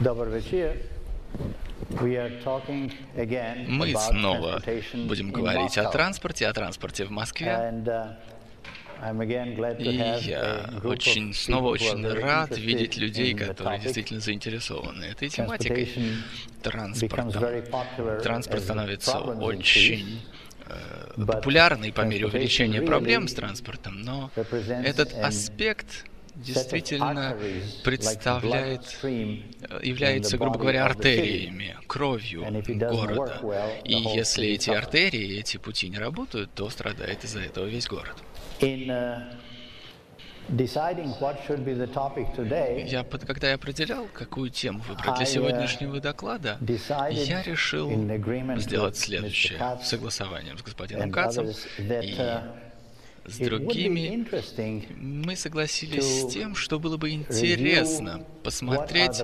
Добрый вечер. Мы снова будем говорить о транспорте в Москве. И я снова очень рад видеть людей, которые действительно заинтересованы этой тематикой. Транспорт становится очень популярной по мере увеличения проблем с транспортом, но этот аспект действительно представляет, является, грубо говоря, артериями, кровью города. И если эти артерии, эти пути не работают, то страдает из-за этого весь город. Когда я определял, какую тему выбрать для сегодняшнего доклада, я решил сделать следующее с согласованием с господином Кацем и с другими. Мы согласились с тем, что было бы интересно посмотреть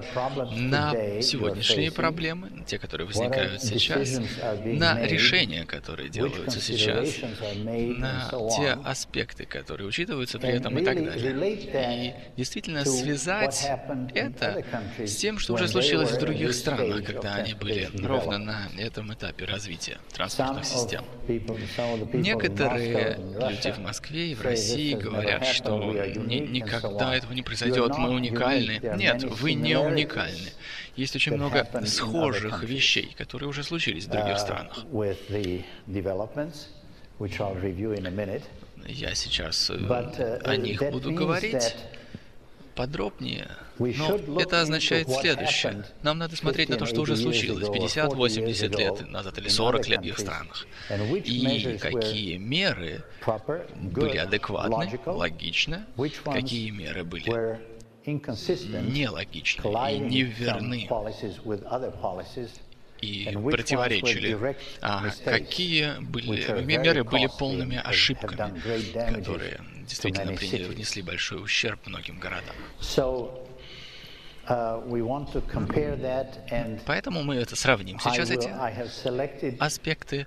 на сегодняшние проблемы, те, которые возникают сейчас, на решения, которые делаются сейчас, на те аспекты, которые учитываются при этом и так далее. И действительно связать это с тем, что уже случилось в других странах, когда они были ровно на этом этапе развития транспортных систем. Некоторые люди в Москве и в России говорят, что никогда этого не произойдет, мы уникальны. Нет, вы не уникальны. Есть очень много схожих вещей, которые уже случились в других странах. Я сейчас о них буду говорить подробнее, но это означает следующее. Нам надо смотреть на то, что уже случилось 50-80 лет назад или 40 лет в их странах, и какие меры были адекватны, логичны, какие меры были нелогичны и неверны, и противоречили, а какие меры были полными ошибками, которые действительно внесли большой ущерб многим городам. Поэтому мы это сравним сейчас, эти аспекты.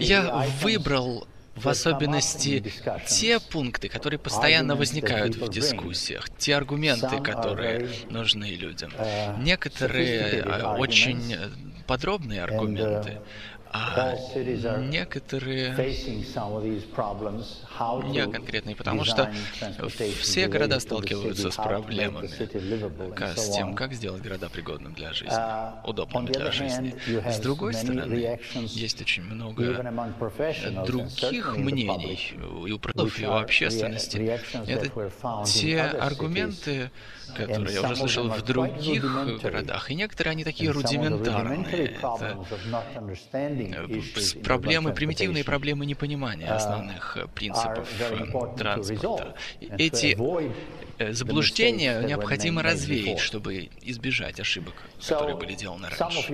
Я выбрал в особенности те пункты, которые постоянно возникают в дискуссиях, те аргументы, которые нужны людям. Некоторые очень подробные аргументы, а некоторые не конкретные, потому что все города сталкиваются с проблемами, с тем, как сделать города пригодными для жизни, удобными для жизни. С другой стороны, есть очень много других мнений и у профессионалов, и у общественности. Это те аргументы, которые я уже слышал в других городах, и некоторые они такие рудиментарные. Проблемы, примитивные проблемы непонимания основных принципов транспорта. Эти заблуждения необходимо развеять, чтобы избежать ошибок, которые были деланы раньше.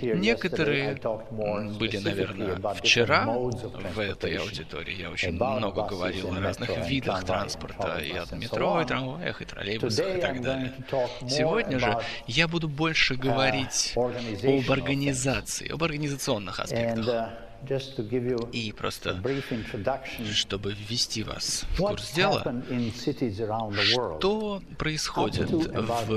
Некоторые были, наверное, вчера в этой аудитории. Я очень много говорил о разных видах транспорта, и от метро, и трамваях, и троллейбусах, и так далее. Сегодня же я буду больше говорить об организации, об организационных аспектах. И просто, чтобы ввести вас в курс дела, что происходит в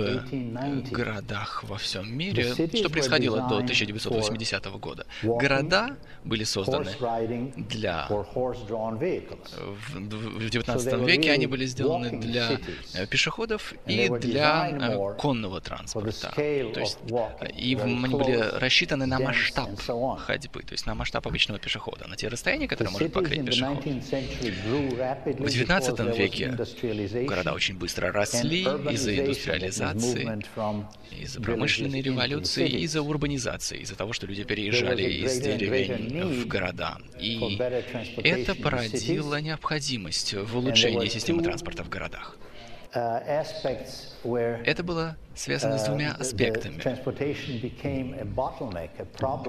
городах во всем мире, что происходило до 1980 года. Города были созданы для... В 19 веке они были сделаны для пешеходов и для конного транспорта. То есть, и они были рассчитаны на масштаб ходьбы, то есть на масштаб обычного пешехода, на те расстояния, которые может покрыть пешеход. В 19 веке города очень быстро росли из-за индустриализации, из-за промышленной революции, из-за урбанизации, из-за того, что люди переезжали из деревень в города. И это породило необходимость в улучшении системы транспорта в городах. Это было связано с двумя аспектами,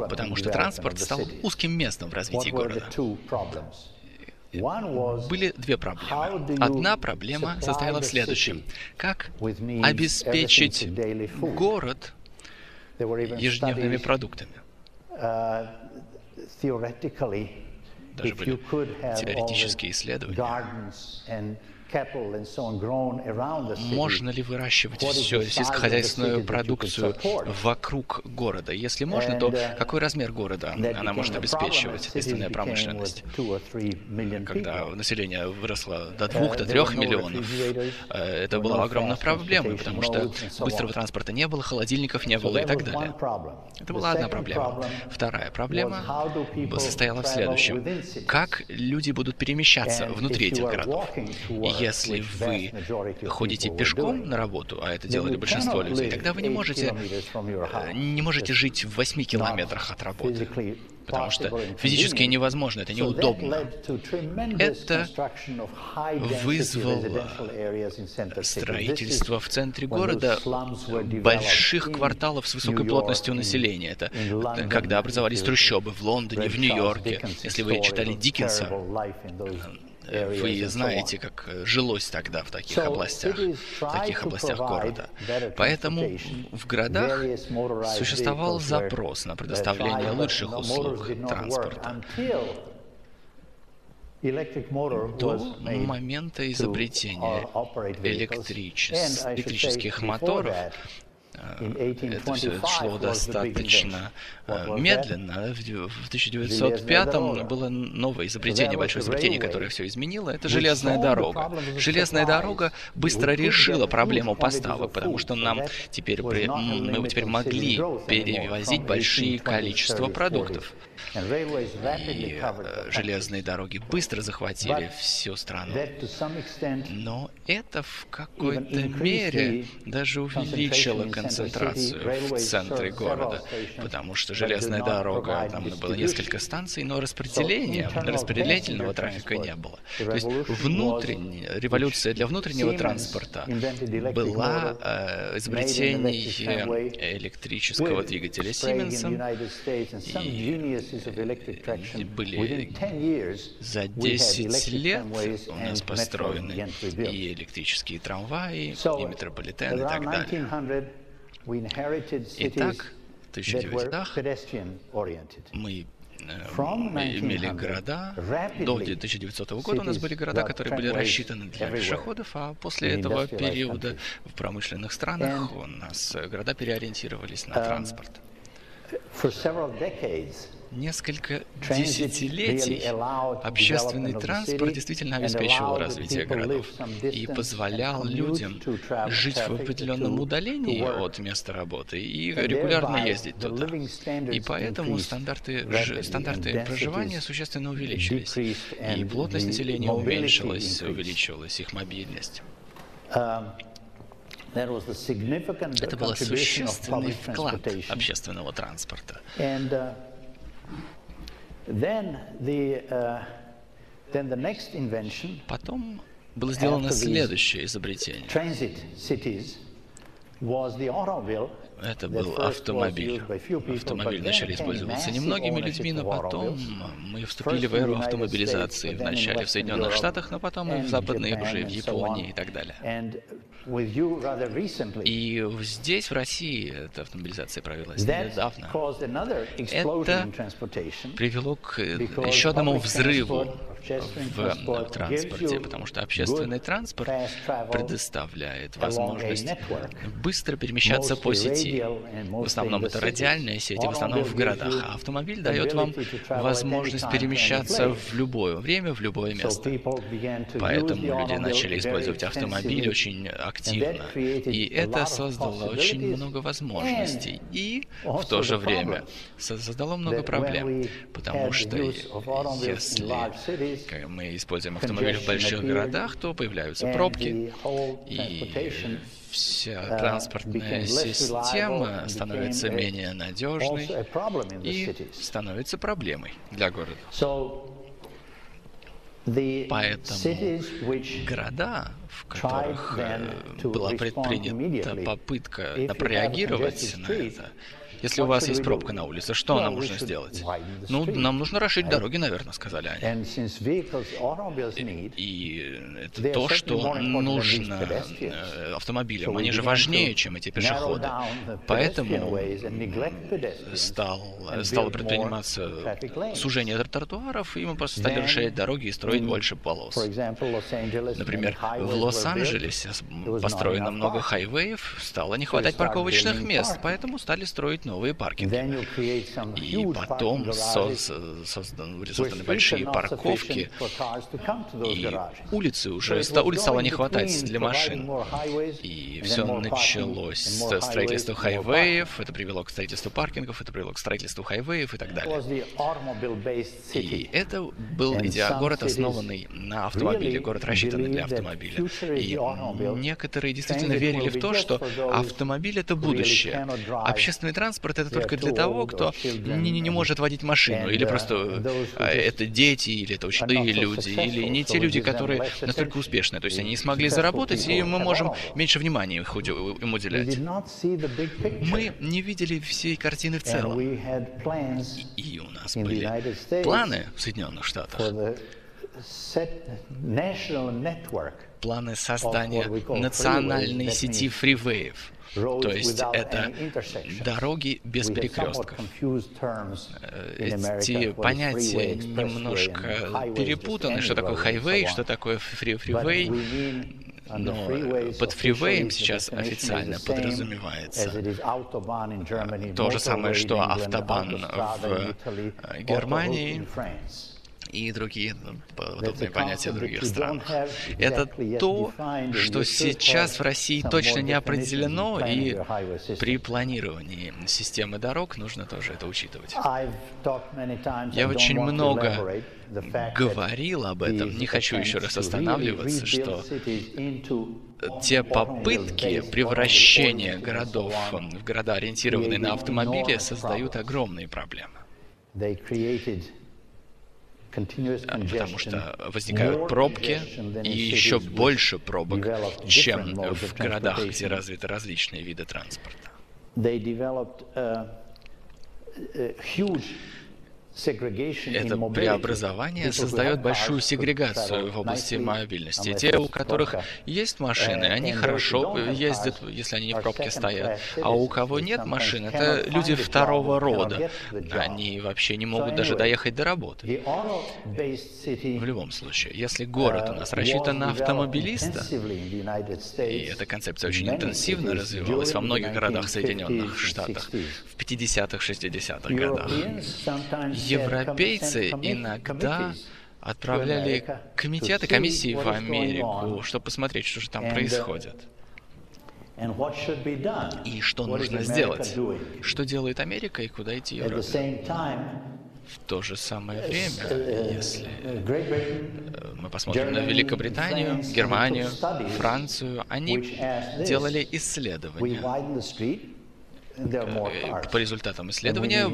потому что транспорт стал узким местом в развитии города. Были две проблемы. Одна проблема состояла в следующем. Как обеспечить город ежедневными продуктами? Даже были теоретические исследования. Можно ли выращивать всю сельскохозяйственную продукцию вокруг города? Если можно, то какой размер города она может обеспечивать, сельскохозяйственная промышленность? Когда население выросло до 2-3 миллионов, это была огромная проблема, потому что быстрого транспорта не было, холодильников не было и так далее. Это была одна проблема. Вторая проблема состояла в следующем. Как люди будут перемещаться внутри этих городов? Если вы ходите пешком на работу, а это делали большинство людей, тогда вы не можете жить в 8 километрах от работы, потому что физически невозможно, это неудобно. Это вызвало строительство в центре города больших кварталов с высокой плотностью населения. Это когда образовались трущобы в Лондоне, в Нью-Йорке. Если вы читали Диккенса, вы знаете, как жилось тогда в таких областях города. Поэтому в городах существовал запрос на предоставление лучших услуг транспорта до момента изобретения электрических моторов. Это все шло достаточно медленно. В 1905-м было новое изобретение, большое изобретение, которое все изменило. Это железная дорога. Железная дорога быстро решила проблему поставок, потому что мы теперь могли перевозить большие количества продуктов. И железные дороги быстро захватили всю страну. Но это в какой-то мере даже увеличило концентрацию в центре города, потому что железная дорога, там было несколько станций, но распределительного трафика не было. То есть революция для внутреннего транспорта была изобретением электрического двигателя Сименсом, и были за 10 лет у нас построены и электрические трамваи, и метрополитен, и так далее. Итак, в 1900-х мы имели города, до 1900 года у нас были города, которые были рассчитаны для пешеходов, а после этого периода в промышленных странах у нас города переориентировались на транспорт. Несколько десятилетий общественный транспорт действительно обеспечивал развитие городов и позволял людям жить в определенном удалении от места работы и регулярно ездить туда. И поэтому стандарты проживания существенно увеличились, и плотность населения увеличилась их мобильность. Это был существенный вклад общественного транспорта. Потом было сделано следующее изобретение. Это был автомобиль. Автомобиль вначале использовался немногими людьми, но потом мы вступили в эру автомобилизации. Вначале в Соединенных Штатах, но потом и в Западной Европе, в Японии и так далее. И здесь, в России, эта автомобилизация провелась недавно. Это привело к еще одному взрыву в транспорте, потому что общественный транспорт предоставляет возможность быстро перемещаться по сети. В основном это радиальные сети, в основном в городах. А автомобиль дает вам возможность перемещаться в любое время, в любое место. Поэтому люди начали использовать автомобиль очень активно. И это создало очень много возможностей. И в то же время создало много проблем. Потому что если мы используем автомобиль в больших городах, то появляются пробки, и вся транспортная система становится менее надежной и становится проблемой для города. Поэтому города, в которых была предпринята попытка реагировать на это, Если у вас есть пробка на улице, что нам нужно сделать? Ну, нам нужно расширить дороги, наверное, сказали они. И это то, что нужно автомобилям. Они же важнее, чем эти пешеходы. Поэтому стало предприниматься сужение тротуаров, и мы просто стали расширять дороги и строить больше полос. Например, в Лос-Анджелесе построено много хайвеев, стало не хватать парковочных мест, поэтому стали строить новые паркинги. И потом созданы большие парковки, и улиц стало не хватать для машин. И все началось с строительства хайвеев, это привело к строительству паркингов, это привело к строительству хайвеев и так далее. И это был город, основанный на автомобиле, город, рассчитанный для автомобиля. И некоторые действительно верили в то, что автомобиль — это будущее. Общественный транспорт — это только для того, кто не может водить машину, или просто это дети, или это ученые люди, или не те люди, которые настолько успешны, то есть они не смогли заработать, и мы можем меньше внимания им уделять. Мы не видели всей картины в целом. И у нас были планы в Соединенных Штатах, планы создания национальной сети фривеев. То есть это дороги без перекрестков. Эти понятия немножко перепутаны, что такое хайвей, что такое фривей. Но под фривеем сейчас официально подразумевается то же самое, что автобан в Германии и другие подобные понятия в других странах. Это то, что сейчас в России точно не определено, и при планировании системы дорог нужно тоже это учитывать. Я очень много говорил об этом, не хочу еще раз останавливаться, что те попытки превращения городов в города, ориентированные на автомобили, создают огромные проблемы. Потому что возникают пробки и еще больше пробок, чем в городах, где развиты различные виды транспорта. Это преобразование создает большую сегрегацию в области мобильности. Те, у которых есть машины, они хорошо ездят, если они не в пробке стоят. А у кого нет машин, это люди второго рода. Они вообще не могут даже доехать до работы. В любом случае, если город у нас рассчитан на автомобилиста, и эта концепция очень интенсивно развивалась во многих городах Соединенных Штатах в 50-х, 60-х годах, европейцы иногда отправляли комитеты, комиссии в Америку, чтобы посмотреть, что же там происходит. И что нужно сделать? Что делает Америка и куда идти Европе? В то же самое время, если мы посмотрим на Великобританию, Германию, Францию, они делали исследования. По результатам исследования,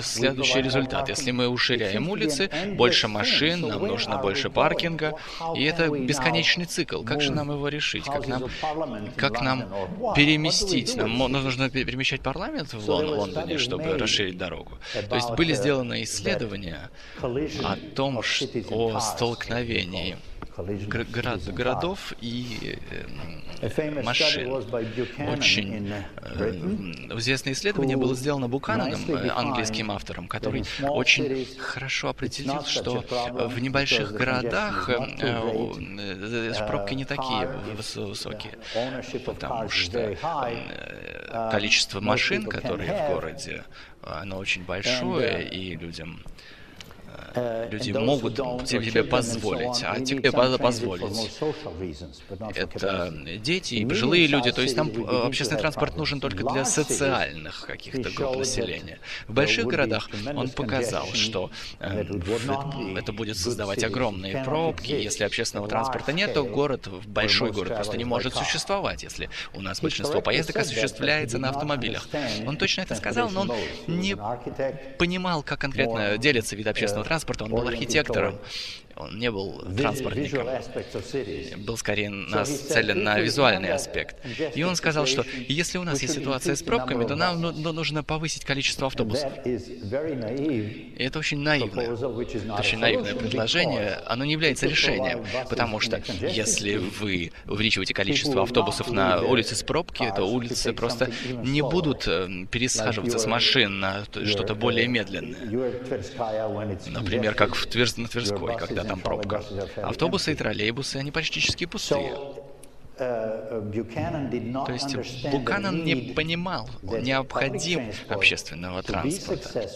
следующий результат. Если мы уширяем улицы, больше машин, нам нужно больше паркинга, и это бесконечный цикл. Как же нам его решить? Как нам переместить? Нам нужно перемещать парламент в Лондоне, чтобы расширить дорогу. То есть были сделаны исследования о столкновении городов и машин. Очень известное исследование было сделано Букананом, английским автором, который очень хорошо определил, что в небольших городах пробки не такие высокие, потому что количество машин, которые в городе, оно очень большое, и люди могут себе позволить, а тебе позволить. Это дети и пожилые люди, то есть там общественный транспорт нужен только для социальных каких-то групп населения. В больших городах он показал, что это будет создавать огромные пробки. Если общественного транспорта нет, то большой город просто не может существовать, если у нас большинство поездок осуществляется на автомобилях. Он точно это сказал, но он не понимал, как конкретно делится вид общественного транспорта. Он был архитектором. Он не был транспортником, был скорее нацелен на визуальный аспект. И он сказал, что если у нас есть ситуация с пробками, то нам нужно повысить количество автобусов. И это очень наивное предложение, оно не является решением, потому что если вы увеличиваете количество автобусов на улице с пробки, то улицы просто не будут пересаживаться с машин на что-то более медленное. Например, как на Тверской, когда там пробка. Автобусы и троллейбусы, они практически пустые. То есть Бьюкенен не понимал необходимость общественного транспорта,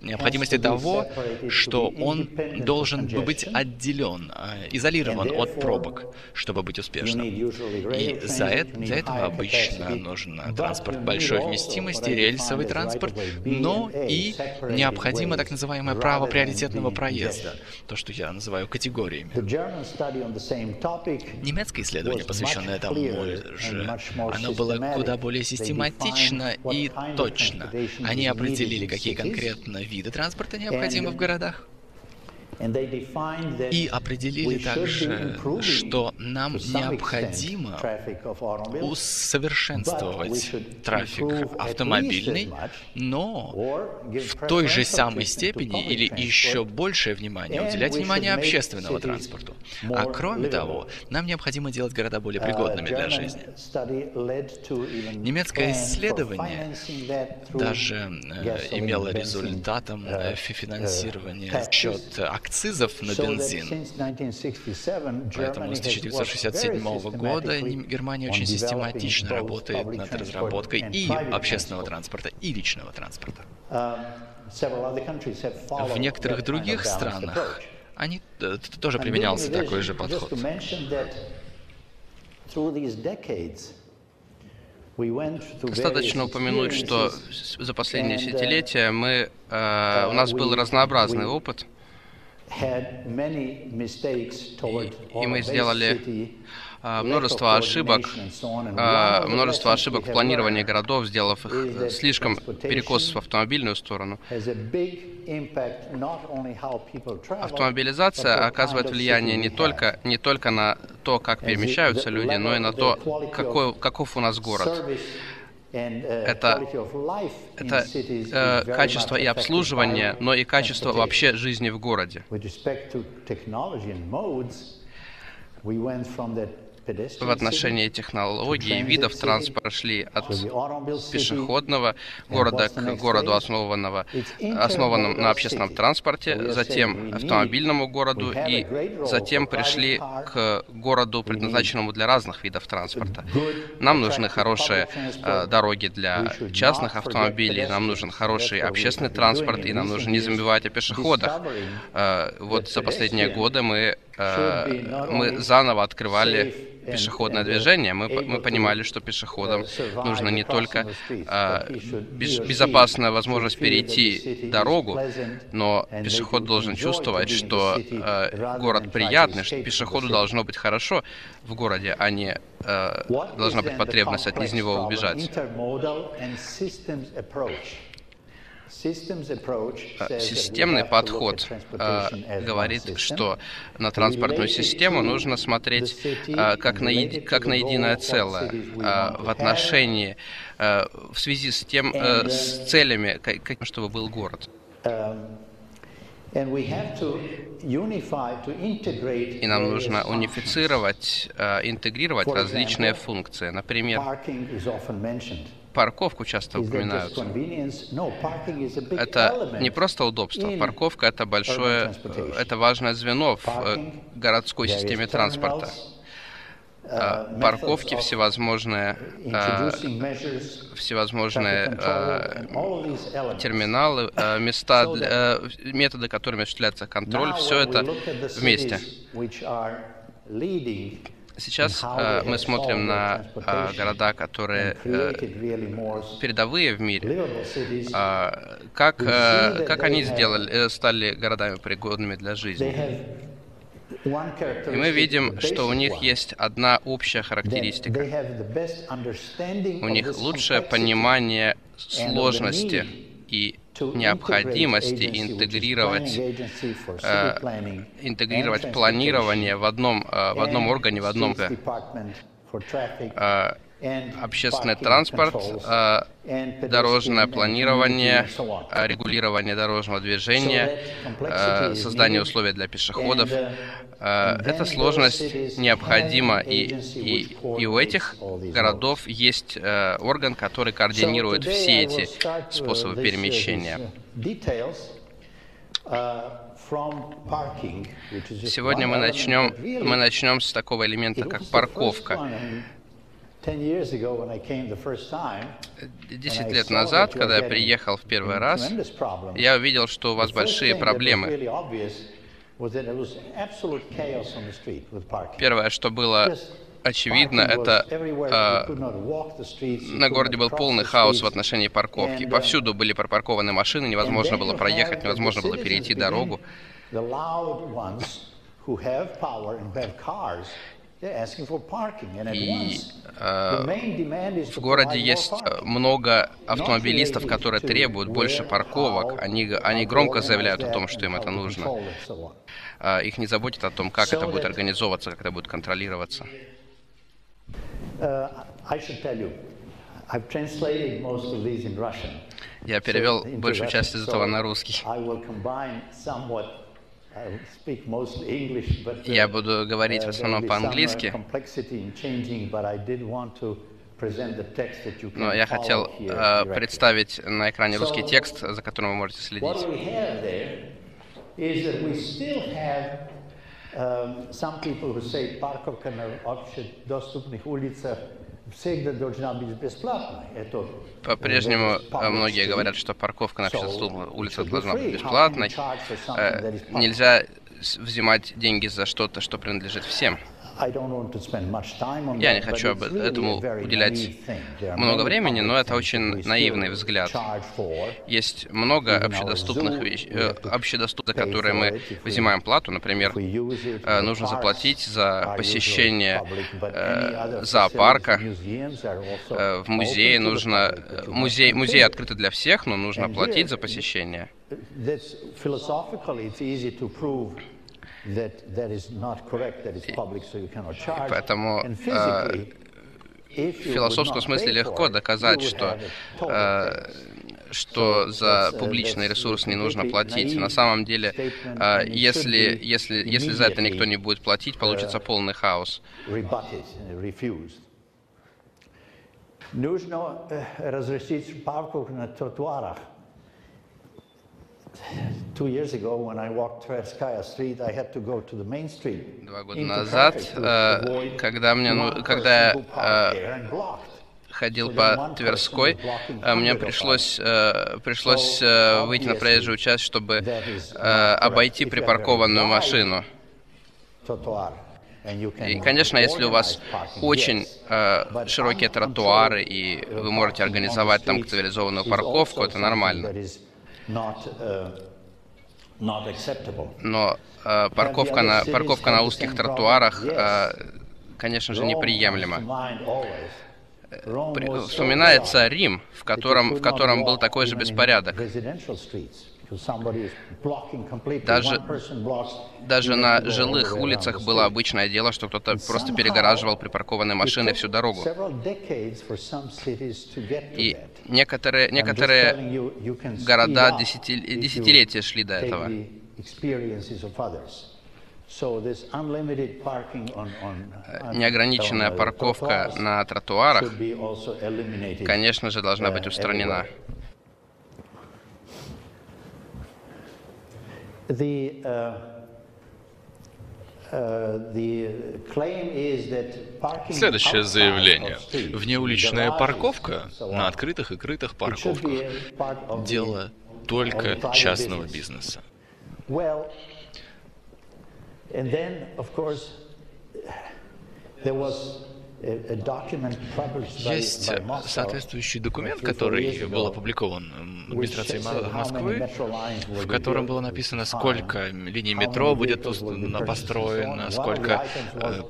необходимости того, что он должен быть отделен, изолирован от пробок, чтобы быть успешным. И для этого обычно нужен транспорт большой вместимости, рельсовый транспорт, но и необходимо так называемое право приоритетного проезда, то, что я называю категориями. Немецкое исследование, посвященное этому же, оно было куда более систематично и точно. Они определили, какие конкретно виды транспорта необходимы в городах. И определили также, что нам необходимо усовершенствовать трафик автомобильный, но в той же самой степени или еще большее внимание уделять внимание общественному транспорту. А кроме того, нам необходимо делать города более пригодными для жизни. Немецкое исследование даже имело результатом финансирование за счет акцизов на бензин. Поэтому с 1967 года Германия очень систематично работает над разработкой и общественного транспорта, и личного транспорта. В некоторых других странах тоже применялся такой же подход. Достаточно упомянуть, что за последние десятилетия у нас был разнообразный опыт. И мы сделали множество ошибок в планировании городов, сделав их слишком перекос в автомобильную сторону. Автомобилизация оказывает влияние не только на то, как перемещаются люди, но и на то, каков у нас город. Это качество и обслуживание, но и качество вообще жизни в городе. В отношении технологий и видов транспорта шли от пешеходного города к городу, основанному на общественном транспорте, затем к автомобильному городу, и затем пришли к городу, предназначенному для разных видов транспорта. Нам нужны хорошие дороги для частных автомобилей, нам нужен хороший общественный транспорт, и нам нужно не забывать о пешеходах. Вот за последние годы мы заново открывали пешеходное движение. Мы понимали, что пешеходам нужна не только безопасная возможность перейти дорогу, но пешеход должен чувствовать, что город приятный, что пешеходу должно быть хорошо в городе, а не должна быть потребность из него убежать. Системный подход говорит, что на транспортную систему нужно смотреть как на единое целое в связи с тем, с целями, чтобы был город. И нам нужно унифицировать, интегрировать различные функции. Например, парковку часто упоминают. Это не просто удобство. Парковка — это важное звено в городской системе транспорта. Парковки, всевозможные терминалы, методы, которыми осуществляется контроль, все это вместе. Сейчас мы смотрим на города, которые передовые в мире, как они стали городами пригодными для жизни. И мы видим, что у них есть одна общая характеристика. У них лучшее понимание сложности и необходимости интегрировать планирование в одном органе, в одном общественный транспорт, дорожное планирование, регулирование дорожного движения, создание условий для пешеходов. Эта сложность необходима, и у этих городов есть орган, который координирует все эти способы перемещения. Сегодня мы начнем с такого элемента, как парковка. 10 лет назад, когда я приехал в первый раз, я увидел, что у вас большие проблемы. Первое, что было очевидно, это на городе был полный хаос в отношении парковки. Повсюду были припаркованы машины, невозможно было проехать, невозможно было перейти дорогу. И в городе есть много автомобилистов, которые требуют больше парковок. Они громко заявляют о том, что им это нужно. Их не заботит о том, как это будет организовываться, как это будет контролироваться. Я перевел большую часть из этого на русский. Я буду говорить в основном по-английски, но я хотел представить на экране русский текст, за которым вы можете следить. По-прежнему многие говорят, что парковка на общественных улицах должна быть бесплатной. Нельзя взимать деньги за что-то, что принадлежит всем. Я не хочу этому уделять много времени, но это очень наивный взгляд. Есть много общедоступных вещей, за которые мы взимаем плату. Например, нужно заплатить за посещение зоопарка. В музее нужно... Музеи открыты для всех, но нужно платить за посещение. Поэтому в философском смысле легко доказать, что за публичный ресурс не нужно платить. На самом деле, если за это никто не будет платить, получится полный хаос. Нужно разрешить парковку на тротуарах. 2 года назад, когда я ходил по Тверской, мне пришлось выйти на проезжую часть, чтобы обойти припаркованную машину. И, конечно, если у вас очень широкие тротуары, и вы можете организовать там цивилизованную парковку, это нормально. Но парковка на узких тротуарах, конечно же, неприемлема. Вспоминается Рим, в котором был такой же беспорядок. Даже на жилых улицах было обычное дело, что кто-то просто перегораживал припаркованные машины всю дорогу. И некоторые города десятилетия шли до этого. Неограниченная парковка на тротуарах, конечно же, должна быть устранена. Следующее заявление. Внеуличная парковка на открытых и крытых парковках – дело только частного бизнеса. Есть соответствующий документ, который был опубликован администрацией Москвы, в котором было написано, сколько линий метро будет построено, сколько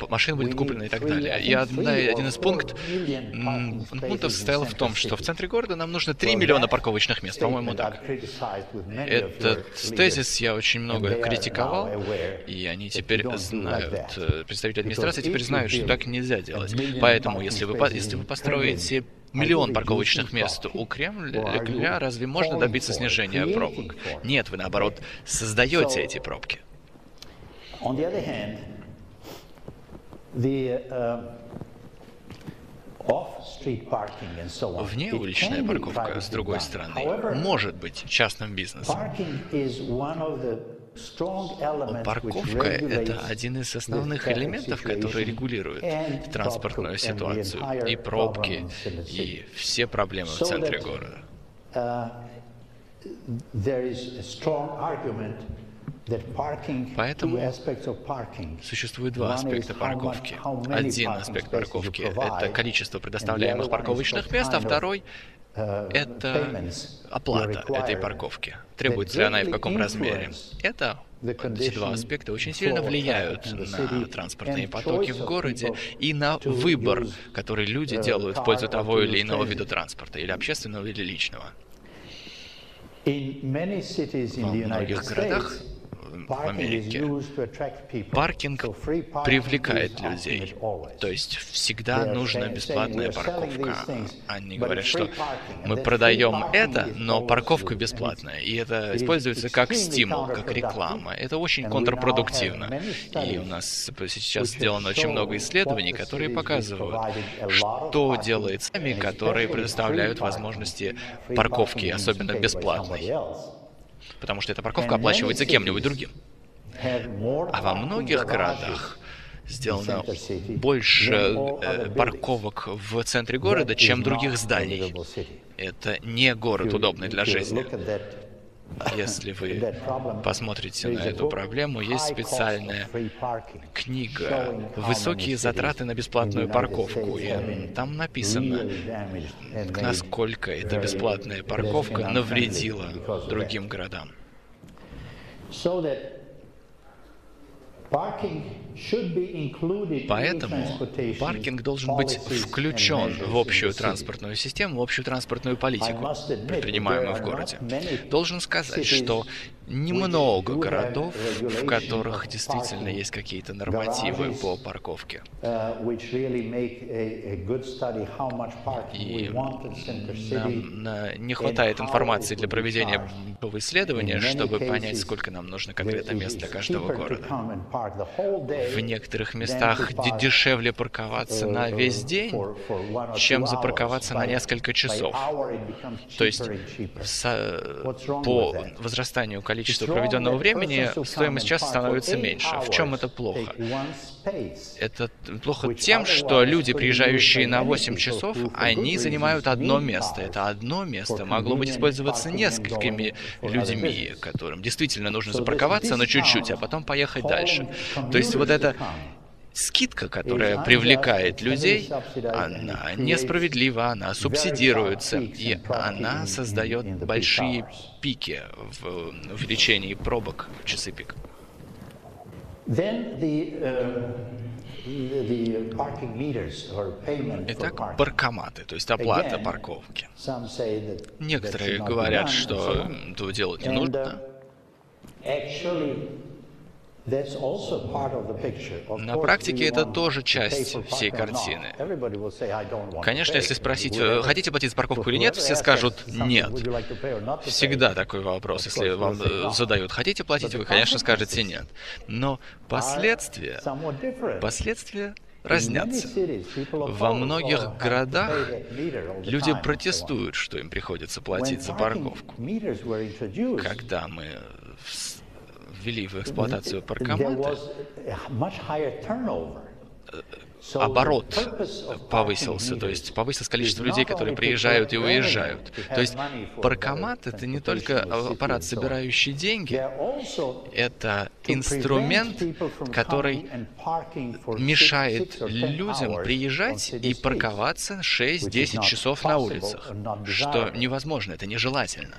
машин будет куплено и так далее. И один из пунктов состоял в том, что в центре города нам нужно 3 миллиона парковочных мест, по-моему, так. Этот тезис я очень много критиковал, и они теперь знают, представители администрации теперь знают, что так нельзя делать. Поэтому, если вы построите миллион парковочных мест у Кремля, разве можно добиться снижения пробок? Нет, вы, наоборот, создаете эти пробки. Внеуличная парковка, с другой стороны, может быть частным бизнесом. Парковка — это один из основных элементов, который регулирует транспортную ситуацию, и пробки, и все проблемы в центре города. Поэтому существует два аспекта парковки. Один аспект парковки — это количество предоставляемых парковочных мест, а второй — это оплата этой парковки. Требуется ли она и в каком размере? Эти два аспекта очень сильно влияют на транспортные потоки в городе и на выбор, который люди делают в пользу того или иного вида транспорта, или общественного, или личного. Во многих городах в Америке паркинг привлекает людей. То есть всегда нужна бесплатная парковка. Они говорят, что мы продаем это, но парковка бесплатная. И это используется как стимул, как реклама. Это очень контрпродуктивно. И у нас сейчас сделано очень много исследований, которые показывают, что делает с теми, которые предоставляют возможности парковки, особенно бесплатной. Потому что эта парковка оплачивается кем-нибудь другим. А во многих городах сделано больше парковок в центре города, чем других зданий. Это не город, удобный для жизни. Если вы посмотрите на эту проблему, есть специальная книга «Высокие затраты на бесплатную парковку». И там написано, насколько эта бесплатная парковка навредила другим городам. Поэтому паркинг должен быть включен в общую транспортную систему, в общую транспортную политику, предпринимаемую в городе. Должен сказать, что немного городов, в которых действительно есть какие-то нормативы по парковке. И нам не хватает информации для проведения исследования, чтобы понять, сколько нам нужно конкретно мест для каждого города. В некоторых местах дешевле парковаться на весь день, чем запарковаться на несколько часов. То есть по возрастанию количества проведенного времени стоимость часа становится меньше. В чем это плохо? Это плохо тем, что люди, приезжающие на 8 часов, они занимают одно место. Это одно место могло быть использоваться несколькими людьми, которым действительно нужно запарковаться на чуть-чуть, а потом поехать дальше. То есть вот эта скидка, которая привлекает людей, она несправедлива, она субсидируется, и она создает большие пики в увеличении пробок в часы пик. Итак, паркоматы, то есть оплата парковки. Некоторые говорят, что этого делать не нужно. На практике это тоже часть всей картины. Конечно, если спросить, хотите платить за парковку или нет, все скажут «нет». Всегда такой вопрос, если вам задают «хотите платить?», вы, конечно, скажете «нет». Но последствия разнятся. Во многих городах люди протестуют, что им приходится платить за парковку. Когда мы ввели в эксплуатацию паркоматы, оборот повысился, то есть повысилось количество людей, которые приезжают и уезжают. То есть банкомат — это не только аппарат, собирающий деньги, это инструмент, который мешает людям приезжать и парковаться 6-10 часов на улицах, что невозможно, это нежелательно.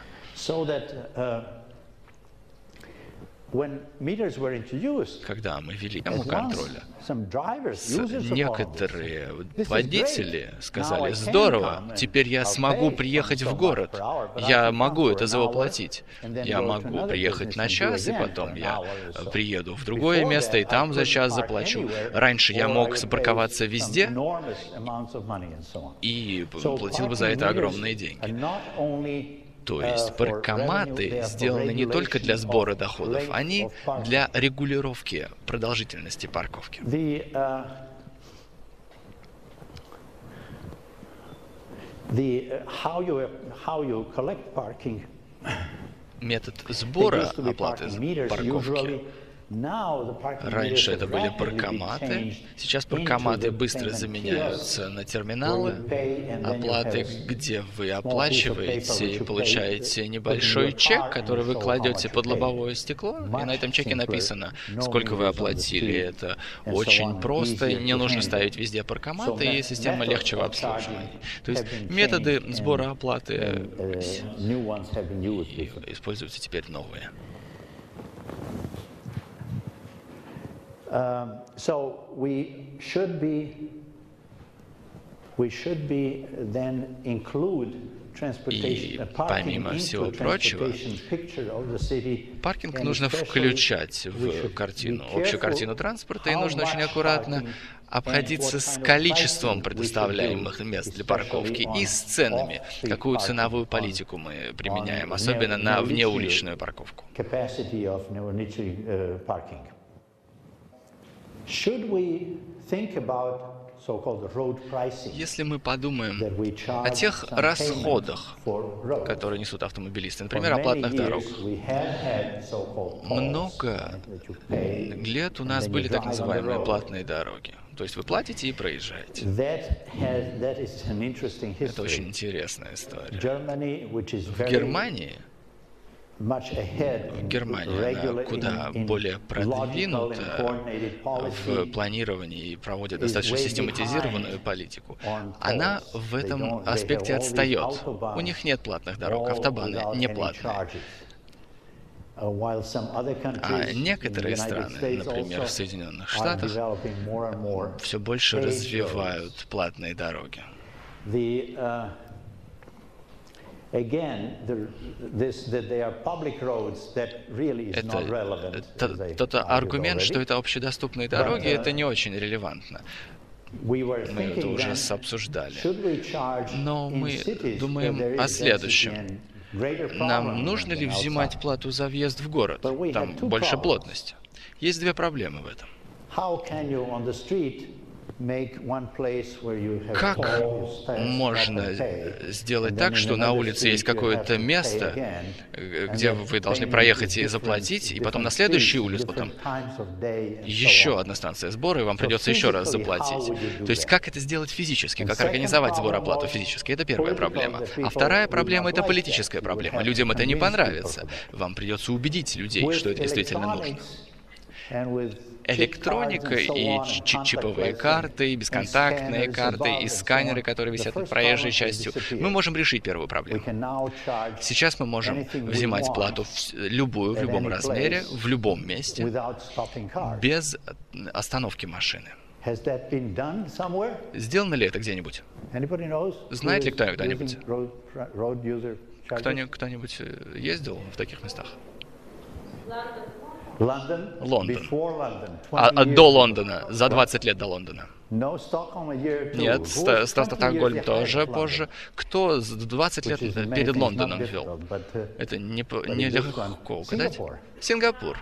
Когда мы ввели тему контроля, некоторые водители сказали: «Здорово, теперь я смогу приехать в город, я могу это заплатить, я могу приехать на час, и потом я приеду в другое место, и там за час заплачу. Раньше я мог запарковаться везде и платил бы за это огромные деньги». То есть паркоматы сделаны не только для сбора доходов, они для регулировки продолжительности парковки. Метод сбора оплаты за парковки. Раньше это были паркоматы, сейчас паркоматы быстро заменяются на терминалы, оплаты, где вы оплачиваете и получаете небольшой чек, который вы кладете под лобовое стекло, и на этом чеке написано, сколько вы оплатили. Это очень просто, не нужно ставить везде паркоматы, и система легче в обслуживании. То есть методы сбора оплаты используются теперь новые. И помимо всего прочего, паркинг нужно включать в картину, общую картину транспорта, и нужно очень аккуратно обходиться с количеством предоставляемых мест для парковки и с ценами, какую ценовую политику мы применяем, особенно на внеуличную парковку. Если мы подумаем о тех расходах, которые несут автомобилисты, например, о платных дорогах, много лет у нас были так называемые платные дороги. То есть вы платите и проезжаете. Это очень интересная история. В Германии, она куда более продвинута в планировании и проводит достаточно систематизированную политику. Она в этом аспекте отстает. У них нет платных дорог, автобаны не платные. А некоторые страны, например, в Соединенных Штатах, все больше развивают платные дороги. Это тот аргумент, что это общедоступные дороги, это не очень релевантно. Мы это уже обсуждали. Но мы думаем о следующем. Нам нужно ли взимать плату за въезд в город? Там больше плотности. Есть две проблемы в этом. Как можно сделать так, что на улице есть какое-то место, где вы должны проехать и заплатить, и потом на следующей улице потом еще одна станция сбора, и вам придется еще раз заплатить? То есть как это сделать физически, как организовать сбор оплату физически? Это первая проблема. А вторая проблема — это политическая проблема. Людям это не понравится. Вам придется убедить людей, что это действительно нужно. Электроника и чиповые карты, и бесконтактные карты, и сканеры, которые висят над проезжей частью. Мы можем решить первую проблему. Сейчас мы можем взимать плату в любом размере, в любом месте, без остановки машины. Сделано ли это где-нибудь? Знает ли кто-нибудь? Кто-нибудь ездил в таких местах? Лондон. До Лондона, за 20 лет до Лондона. Нет, Стокгольм тоже позже. Кто 20 лет перед Лондоном ввел? Это нелегко угадать. Сингапур.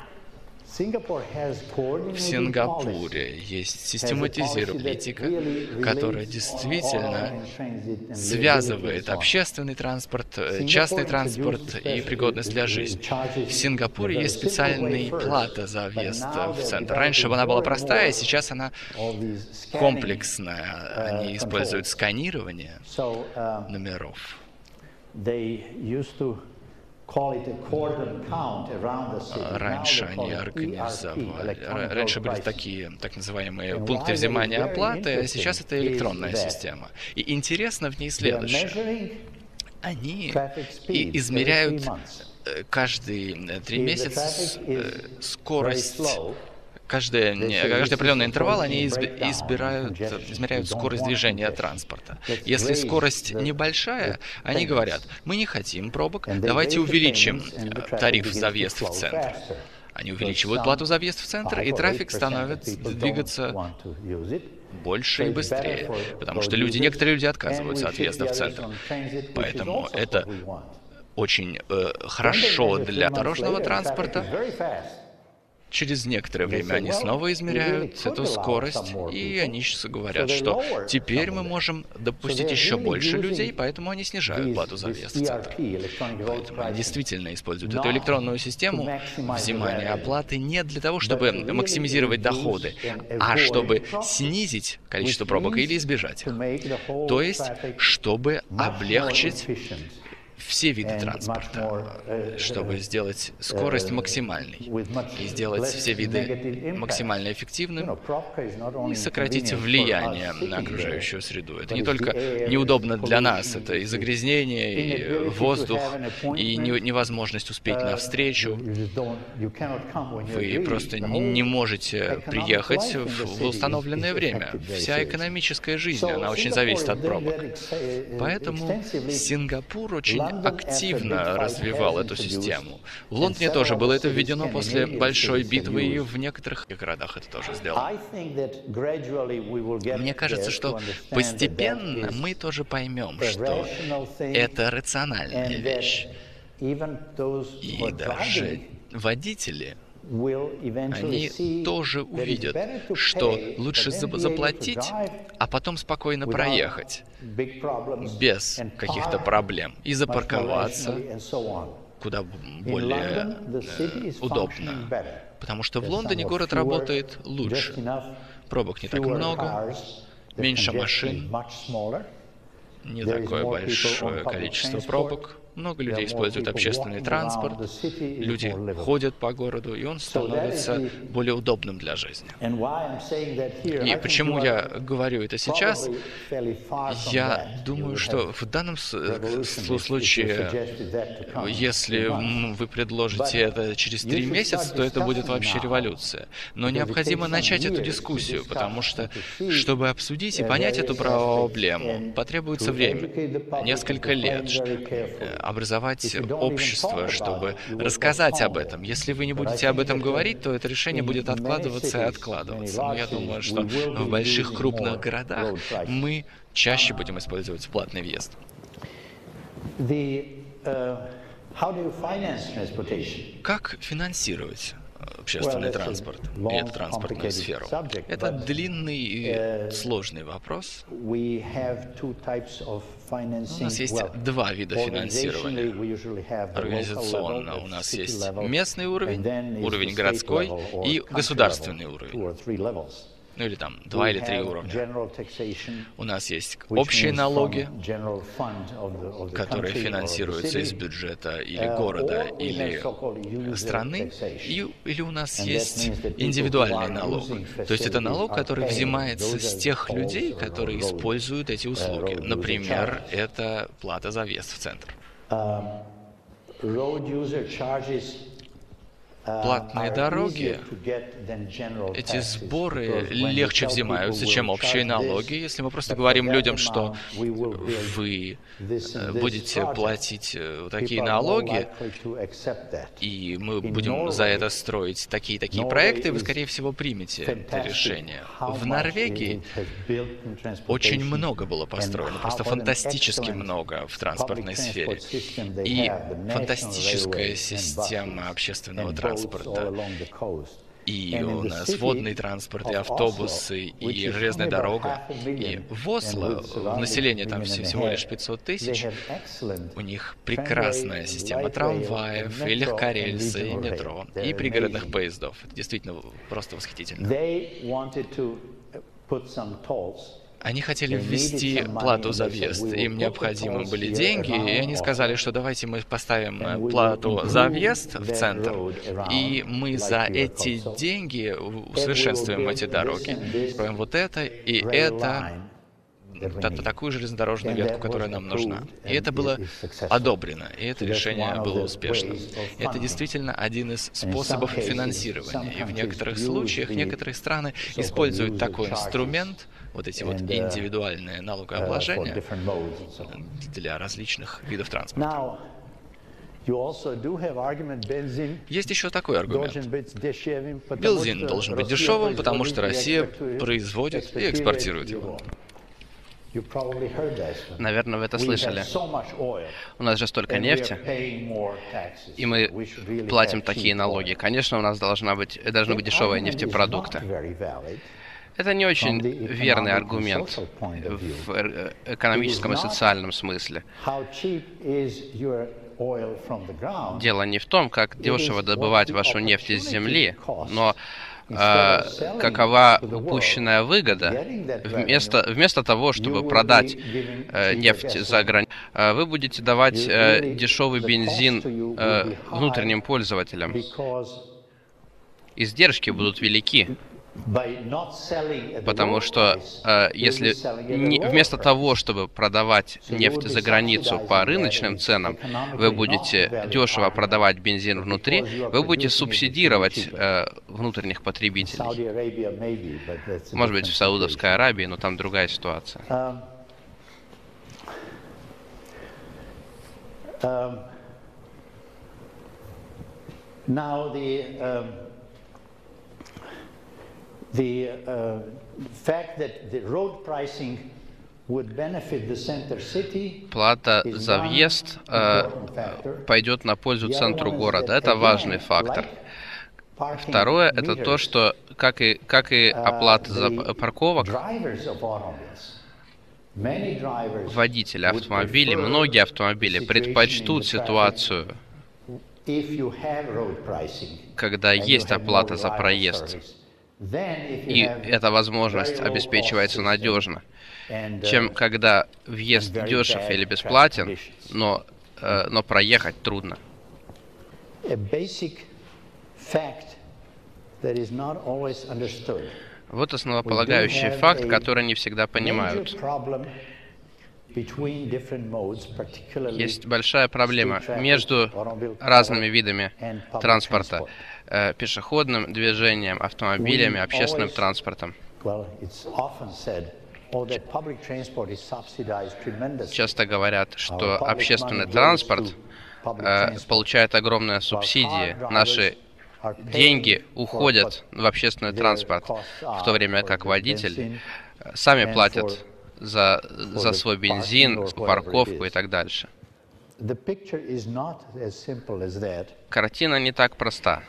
В Сингапуре есть систематизированная этика, которая действительно связывает общественный транспорт, частный транспорт и пригодность для жизни. В Сингапуре есть специальная плата за въезд в центр. Раньше она была простая, сейчас она комплексная. Они используют сканирование номеров. Раньше были такие так называемые пункты взимания оплаты, а сейчас это электронная система. И интересно в ней следующее. Они измеряют каждые 3 месяца скорость. Каждый определенный интервал они измеряют скорость движения транспорта. Если скорость небольшая, они говорят, мы не хотим пробок, давайте увеличим тариф за въезд в центр. Они увеличивают плату за въезд в центр, и трафик становится двигаться больше и быстрее, потому что некоторые люди отказываются от въезда в центр. Поэтому это очень хорошо для дорожного транспорта. Через некоторое время они снова измеряют эту скорость, и они говорят, что теперь мы можем допустить еще больше людей, поэтому они снижают плату за въезд в центр. Поэтому они действительно используют эту электронную систему взимания оплаты не для того, чтобы максимизировать доходы, а чтобы снизить количество пробок или избежать их. То есть, чтобы облегчить все виды транспорта, чтобы сделать скорость максимальной и сделать все виды максимально эффективным и сократить влияние на окружающую среду. Это не только неудобно для нас, это и загрязнение, и воздух, и невозможность успеть навстречу. Вы просто не можете приехать в установленное время. Вся экономическая жизнь, она очень зависит от пробок. Поэтому Сингапур очень активно развивал эту систему. В Лондоне тоже было это введено после большой битвы, и в некоторых городах это тоже сделано. Мне кажется, что постепенно мы тоже поймем, что это рациональная вещь. И даже водители, они тоже увидят, что лучше заплатить, а потом спокойно проехать, без каких-то проблем, и запарковаться куда более удобно. Потому что в Лондоне город работает лучше. Пробок не так много, меньше машин, не такое большое количество пробок. Много людей используют общественный транспорт, люди ходят по городу, и он становится более удобным для жизни. И почему я говорю это сейчас? Я думаю, что в данном случае, если вы предложите это через 3 месяца, то это будет вообще революция. Но необходимо начать эту дискуссию, потому что, чтобы обсудить и понять эту проблему, потребуется время, несколько лет, образовать общество, чтобы рассказать об этом. Если вы не будете об этом говорить, то это решение будет откладываться и откладываться. Но я думаю, что в больших крупных городах мы чаще будем использовать платный въезд. Как финансировать общественный транспорт и эту транспортную сферу? Это длинный и сложный вопрос. У нас есть 2 вида финансирования. Организационно у нас есть местный уровень, уровень городской и государственный уровень. Ну или там 2 или 3 уровня. У нас есть общие налоги, которые финансируются из бюджета или города, или страны, или у нас есть индивидуальный налог. То есть это налог, который взимается с тех людей, которые используют эти услуги. Например, это плата за въезд в центр. Платные дороги, эти сборы легче взимаются, чем общие налоги. Если мы просто говорим людям, что вы будете платить такие налоги, и мы будем за это строить такие проекты, вы, скорее всего, примете это решение. В Норвегии очень много было построено, просто фантастически много в транспортной сфере. И фантастическая система общественного транспорта. И у нас водный транспорт, и автобусы, и железная дорога. И в Осло, население там всего лишь 500 тысяч, у них прекрасная система трамваев, и легкорельсы, и метро, и пригородных поездов. Это действительно просто восхитительно. Они хотели ввести плату за въезд. Им необходимы были деньги, и они сказали, что давайте мы поставим плату за въезд в центр, и мы за эти деньги усовершенствуем эти дороги. Строим вот это и это, такую железнодорожную ветку, которая нам нужна. И это было одобрено, и это решение было успешным. Это действительно один из способов финансирования. И в некоторых случаях некоторые страны используют такой инструмент, вот эти вот индивидуальные налогообложения для различных видов транспорта. Есть еще такой аргумент. Бензин должен быть дешевым, потому что Россия производит и экспортирует его. Наверное, вы это слышали. У нас же столько нефти, и мы платим такие налоги. Конечно, у нас должны быть дешевые нефтепродукты. Это не очень верный аргумент в экономическом и социальном смысле. Дело не в том, как дешево добывать вашу нефть из земли, но какова упущенная выгода. Вместо того, чтобы продать нефть за границу, вы будете давать дешевый бензин внутренним пользователям. Издержки будут велики. Потому что если вместо того, чтобы продавать нефть за границу по рыночным ценам, вы будете дешево продавать бензин внутри, вы будете субсидировать внутренних потребителей. Может быть, в Саудовской Аравии, но там другая ситуация. Плата за въезд пойдет на пользу центру города. Это важный фактор. Второе – это то, что, как и оплата за парковок, водители автомобилей, многие автомобили предпочтут ситуацию, когда есть оплата за проезд. И эта возможность обеспечивается надежно, чем когда въезд дешев или бесплатен, но проехать трудно. Вот основополагающий факт, который не всегда понимают. Есть большая проблема между разными видами транспорта, пешеходным движением, автомобилями, общественным транспортом. Часто говорят, что общественный транспорт получает огромные субсидии. Наши деньги уходят в общественный транспорт, в то время как водители сами платят за свой бензин, парковку и так дальше. Картина не так проста.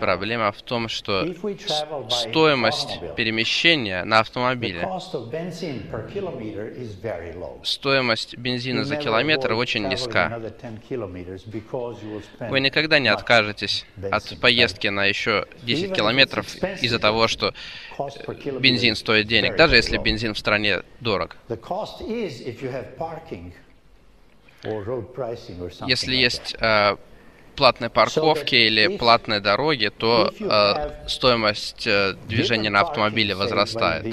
Проблема в том, что стоимость перемещения на автомобиле, стоимость бензина за километр очень низка. Вы никогда не откажетесь от поездки на еще 10 километров из-за того, что бензин стоит денег, даже если бензин в стране дорог. Если есть платной парковки или платной дороги, то стоимость движения на автомобиле возрастает.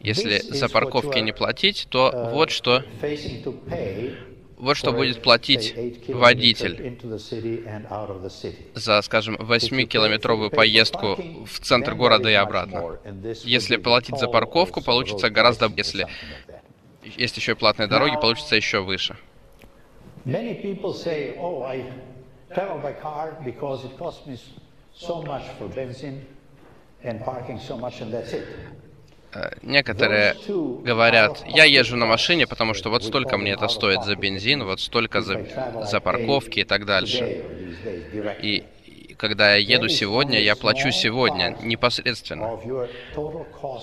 Если за парковки не платить, то вот что будет платить водитель за, скажем, 8-километровую поездку в центр города и обратно. Если платить за парковку, получится гораздо больше. Есть еще платные дороги, получится еще выше. Некоторые говорят, я езжу на машине, потому что вот столько мне это стоит за бензин, вот столько за парковки и так дальше. И когда я еду сегодня, я плачу сегодня, непосредственно.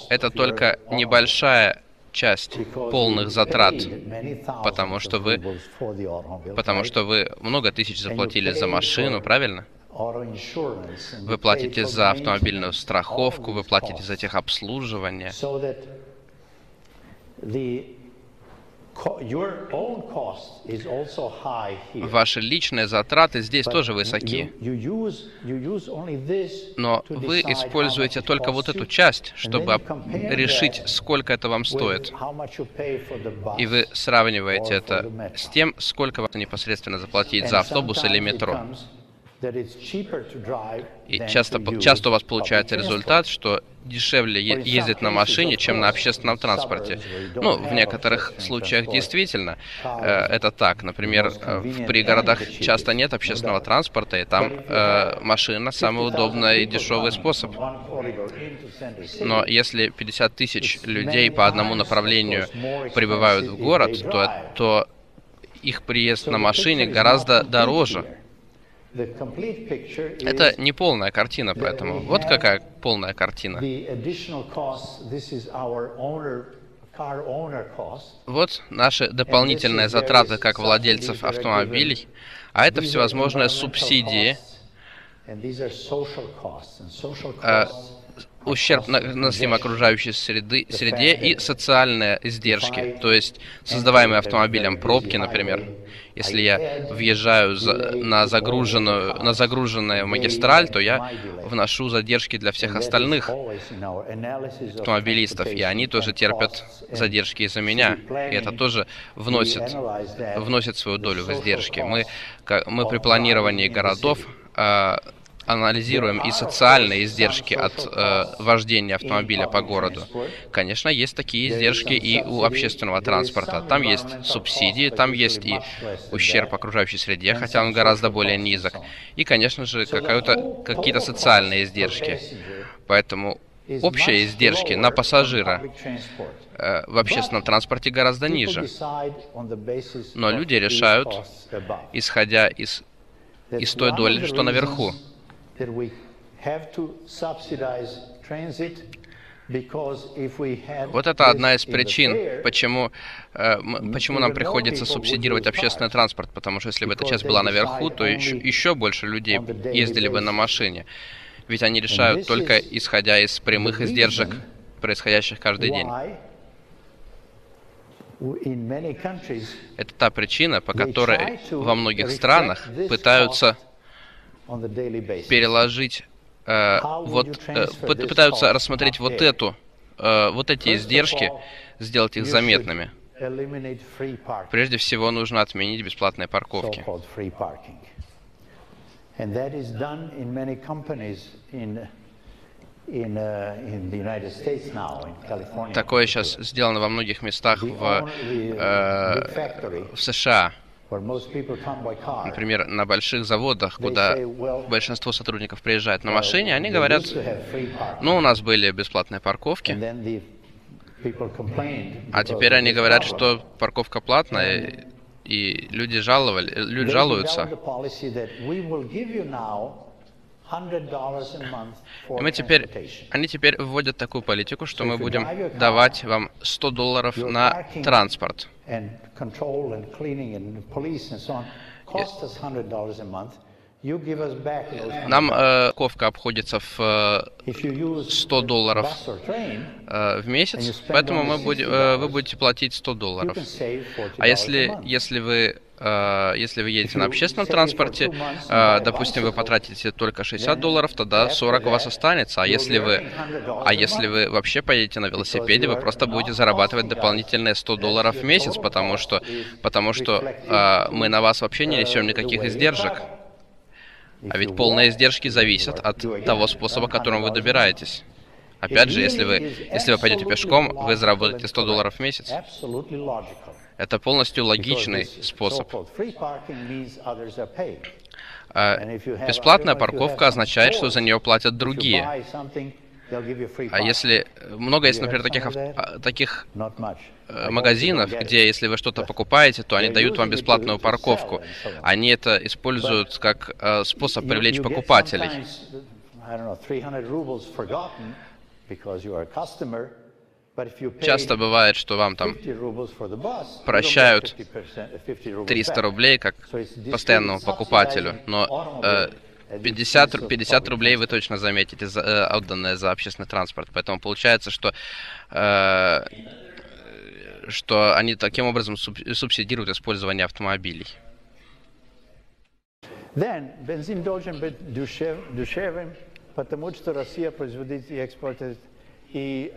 Это только небольшая часть полных затрат, потому что вы много тысяч заплатили за машину, правильно? Вы платите за автомобильную страховку, вы платите за техобслуживание. Ваши личные затраты здесь тоже высоки. Но вы используете только вот эту часть, чтобы решить, сколько это вам стоит. И вы сравниваете это с тем, сколько вам непосредственно заплатить за автобус или метро. И часто у вас получается результат, что дешевле ездить на машине, чем на общественном транспорте. Ну, в некоторых случаях действительно это так. Например, в пригородах часто нет общественного транспорта, и там машина – самый удобный и дешевый способ. Но если 50 тысяч людей по одному направлению прибывают в город, то их приезд на машине гораздо дороже. Это не полная картина, поэтому вот какая полная картина. Вот наши дополнительные затраты как владельцев автомобилей, а это всевозможные субсидии, ущерб на окружающей среде и социальные издержки, то есть создаваемые автомобилем пробки, например. Если я въезжаю на загруженную магистраль, то я вношу задержки для всех остальных автомобилистов, и они тоже терпят задержки из-за меня. И это тоже вносит свою долю в издержки. Мы при планировании городов анализируем и социальные издержки от вождения автомобиля по городу. Конечно, есть такие издержки и у общественного транспорта. Там есть субсидии, там есть и ущерб окружающей среде, хотя он гораздо более низок. И, конечно же, какие-то социальные издержки. Поэтому общие издержки на пассажира в общественном транспорте гораздо ниже. Но люди решают, исходя из той доли, что наверху. Вот это одна из причин, почему нам приходится субсидировать общественный транспорт, потому что если бы эта часть была наверху, то еще больше людей ездили бы на машине, ведь они решают только исходя из прямых издержек, происходящих каждый день. Это та причина, по которой во многих странах пытаются пытаются рассмотреть вот эти издержки, сделать их заметными. Прежде всего, нужно отменить бесплатные парковки. Такое сейчас сделано во многих местах в США. Например, на больших заводах, куда большинство сотрудников приезжает на машине, они говорят, ну, у нас были бесплатные парковки, а теперь они говорят, что парковка платная, и люди жалуются. И они теперь вводят такую политику, что мы будем давать вам $100 на транспорт. Нам парковка обходится в $100 в месяц, поэтому вы будете платить $100. А если вы едете на общественном транспорте, допустим, вы потратите только $60, тогда 40 у вас останется. А если вы вообще поедете на велосипеде, вы просто будете зарабатывать дополнительные $100 в месяц, потому что мы на вас вообще не несем никаких издержек. А ведь полные издержки зависят от того способа, которым вы добираетесь. Опять же, если вы пойдете пешком, вы заработаете $100 в месяц. Это полностью логичный способ. Бесплатная парковка означает, что за нее платят другие. А если много есть, например, таких магазинов, где если вы что-то покупаете, то они дают вам бесплатную парковку. Они это используют как способ привлечь покупателей. Часто бывает, что вам там прощают 300 рублей как постоянному покупателю, но 50 рублей вы точно заметите, отданное за общественный транспорт. Поэтому получается, что они таким образом субсидируют использование автомобилей. Бензин должен быть дешевым, потому что Россия производит и экспортит. И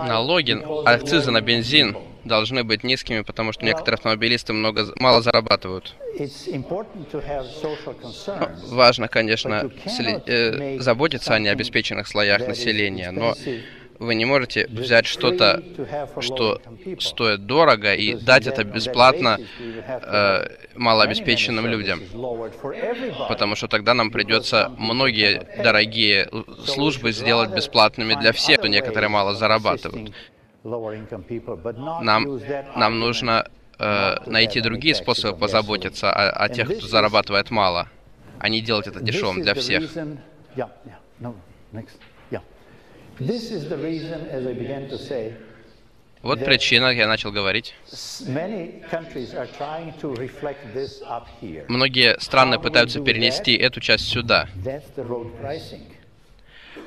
налоги, акцизы на бензин должны быть низкими, потому что некоторые автомобилисты мало зарабатывают. Важно, конечно, заботиться о необеспеченных слоях населения, но вы не можете взять что-то, что стоит дорого, и дать это бесплатно малообеспеченным людям, потому что тогда нам придется многие дорогие службы сделать бесплатными для всех, кто некоторые мало зарабатывают. Нам нужно найти другие способы позаботиться о тех, кто зарабатывает мало, а не делать это дешевым для всех. Вот причина, я начал говорить. Многие страны пытаются перенести эту часть сюда.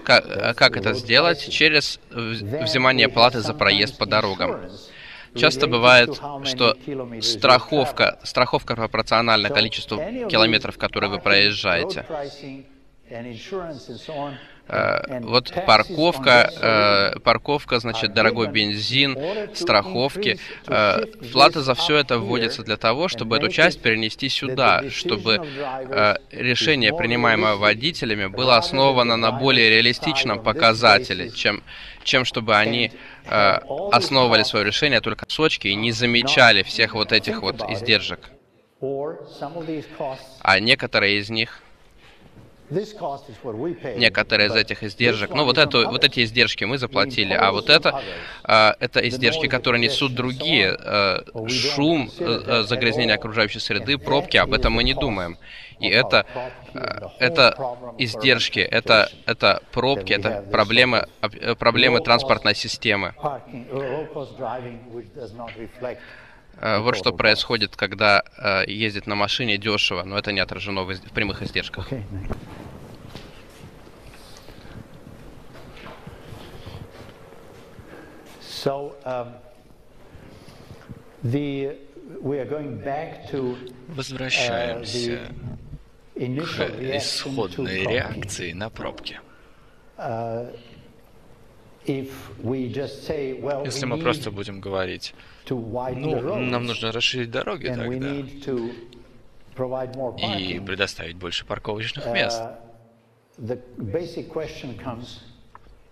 Как это сделать? Через взимание платы за проезд по дорогам. Часто бывает, что страховка пропорциональна количеству километров, которые вы проезжаете. Вот парковка, значит, дорогой бензин, страховки. Плата за все это вводится для того, чтобы эту часть перенести сюда, чтобы решение, принимаемое водителями, было основано на более реалистичном показателе, чем чтобы они основывали свое решение только на сочке и не замечали всех вот этих вот издержек. А некоторые из этих издержек, ну вот эти издержки мы заплатили, а вот это издержки, которые несут другие, шум, загрязнение окружающей среды, пробки, об этом мы не думаем. И это издержки, это пробки, это проблемы транспортной системы. Вот что происходит, когда ездит на машине дешево, но это не отражено в прямых издержках. Возвращаемся к исходной реакции на пробки. Если мы просто будем говорить, ну, нам нужно расширить дороги тогда и предоставить больше парковочных мест,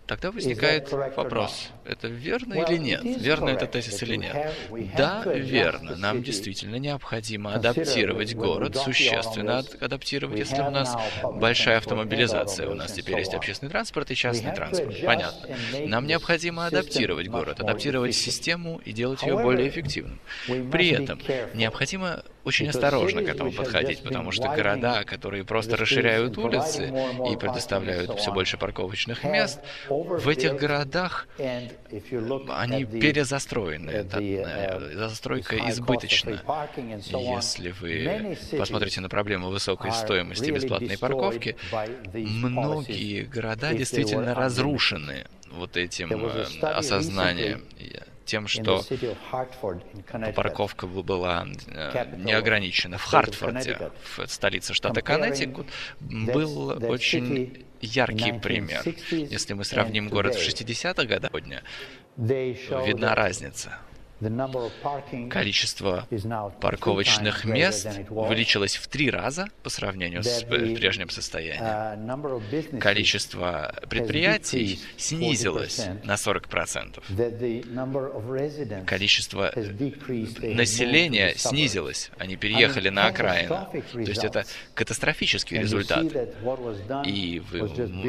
тогда возникает вопрос, это верно или нет? Верно этот тезис или нет? Да, верно. Нам действительно необходимо адаптировать город, существенно адаптировать, если у нас большая автомобилизация. У нас теперь есть общественный транспорт и частный транспорт. Понятно. Нам необходимо адаптировать город, адаптировать систему и делать ее более эффективным. При этом необходимо очень осторожно к этому подходить, потому что города, которые просто расширяют улицы и предоставляют все больше парковочных мест, в этих городах они перезастроены. Застройка избыточна. Если вы посмотрите на проблему высокой стоимости бесплатной парковки, многие города действительно разрушены вот этим осознанием, тем, что парковка была не ограничена. В Хартфорде, в столице штата Коннектикут, был очень яркий пример. Если мы сравним город в 60-х годах, видна разница. Количество парковочных мест увеличилось в 3 раза по сравнению с прежним состоянием. Количество предприятий снизилось на 40%. Количество населения снизилось. Они переехали на окраину. То есть это катастрофический результат. И вы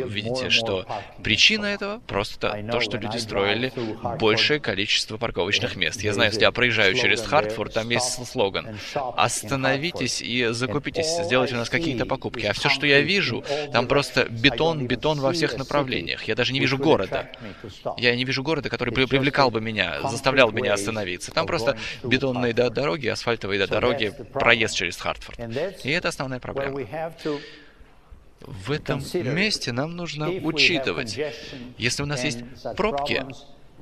видите, что причина этого просто то, что люди строили большее количество парковочных мест. Я знаю, если я проезжаю через Хартфорд, там есть слоган «Остановитесь и закупитесь, сделайте у нас какие-то покупки». А все, что я вижу, там просто бетон, бетон во всех направлениях. Я даже не вижу города. Я не вижу города, который привлекал бы меня, заставлял меня остановиться. Там просто бетонные дороги, асфальтовые дороги, проезд через Хартфорд. И это основная проблема. В этом месте нам нужно учитывать, если у нас есть пробки,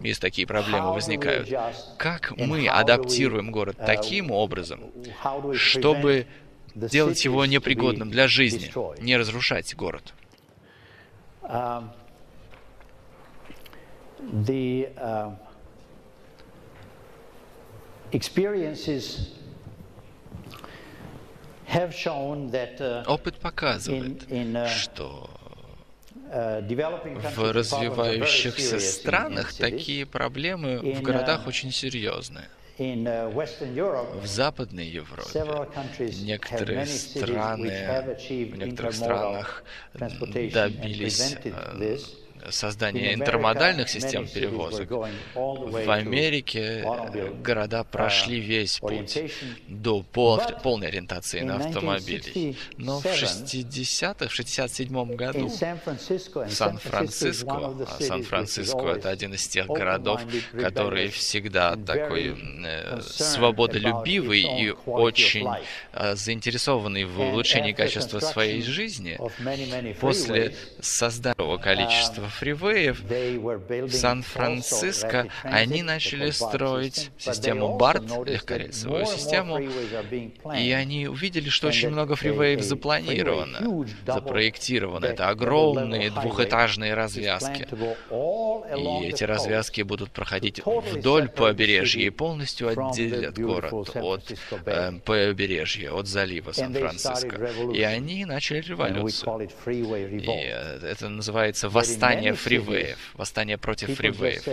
если такие проблемы возникают, как мы адаптируем город таким образом, чтобы делать его непригодным для жизни, не разрушать город. Опыт показывает, что в развивающихся странах такие проблемы в городах очень серьезные. В Западной Европе в некоторых странах добились создания интермодальных систем перевозок. В Америке города прошли весь путь до полной ориентации на автомобили. Но в 60-х, в 67-м году в Сан-Франциско, а Сан-Франциско — это один из тех городов, который всегда такой свободолюбивый и очень заинтересованный в улучшении качества своей жизни, после создания количества фривеев в Сан-Франциско они начали строить систему BART, легкорельсовую систему, и они увидели, что очень много фривеев запроектировано. Это огромные двухэтажные развязки. И эти развязки будут проходить вдоль побережья и полностью отделят город от побережья, от залива Сан-Франциско. И они начали революцию. И это называется восстание фривеев, восстание против фривеев.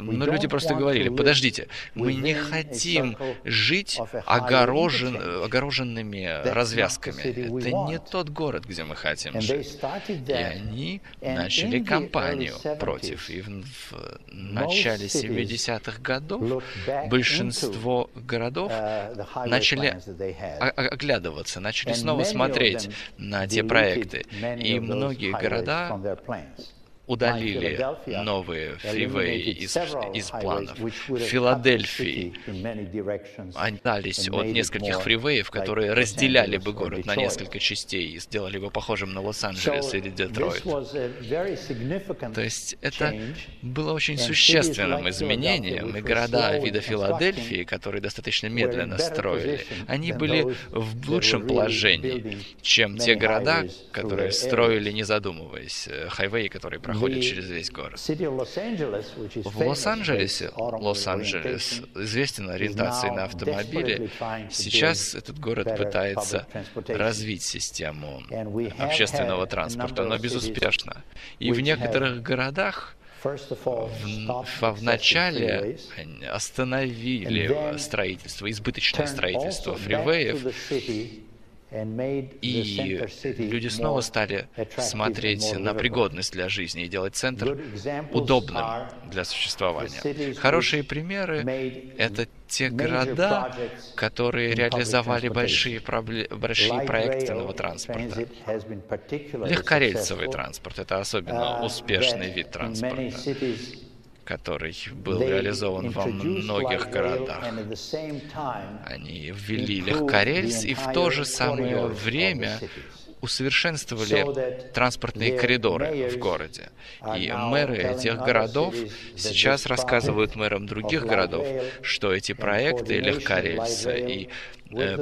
Но люди просто говорили: подождите, мы не хотим жить огороженными развязками. Это не тот город, где мы хотим жить. И они начали кампанию против. И в начале 70-х годов большинство городов начали оглядываться, начали снова смотреть на те проекты. И многие города удалили новые фривеи из планов. В Филадельфии отдались от нескольких фривеев, которые разделяли бы город на несколько частей и сделали бы похожим на Лос-Анджелес или Детройт. То есть это было очень существенным изменением, и города вида Филадельфии, которые достаточно медленно строили, они были в лучшем положении, чем те города, которые строили, не задумываясь, хайвеи, которые проходят через весь город. В Лос-Анджелесе, Лос-Анджелес известен ориентацией на автомобили, сейчас этот город пытается развить систему общественного транспорта, но безуспешно. И в некоторых городах вначале остановили строительство, избыточное строительство фривеев, и люди снова стали смотреть на пригодность для жизни и делать центр удобным для существования. Хорошие примеры — это те города, которые реализовали большие проекты нового транспорта. Легкорельсовый транспорт — это особенно успешный вид транспорта, который был реализован во многих городах. Они ввели легкорельс и в то же самое время усовершенствовали транспортные коридоры в городе. И мэры этих городов сейчас рассказывают мэрам других городов, что эти проекты легкорельса и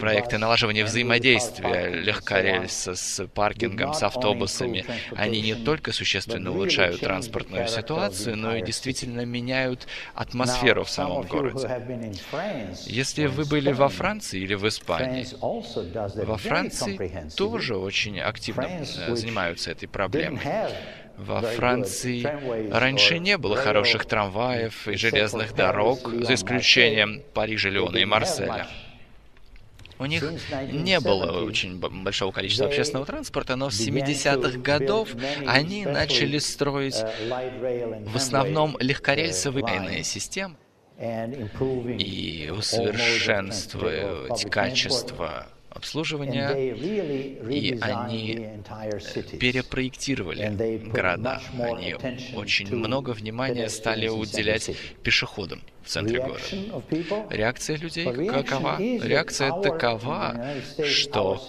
проекты налаживания взаимодействия легкорельса с паркингом, с автобусами, они не только существенно улучшают транспортную ситуацию, но и действительно меняют атмосферу в самом городе. Если вы были во Франции или в Испании, во Франции тоже очень активно занимаются этой проблемой. Во Франции раньше не было хороших трамваев и железных дорог, за исключением Парижа, Лиона и Марселя. У них не было очень большого количества общественного транспорта, но с 70-х годов они начали строить в основном легкорельсовые системы и усовершенствовать качество обслуживания, и они перепроектировали города. Они очень много внимания стали уделять пешеходам в центре города. Реакция людей какова? Реакция такова, что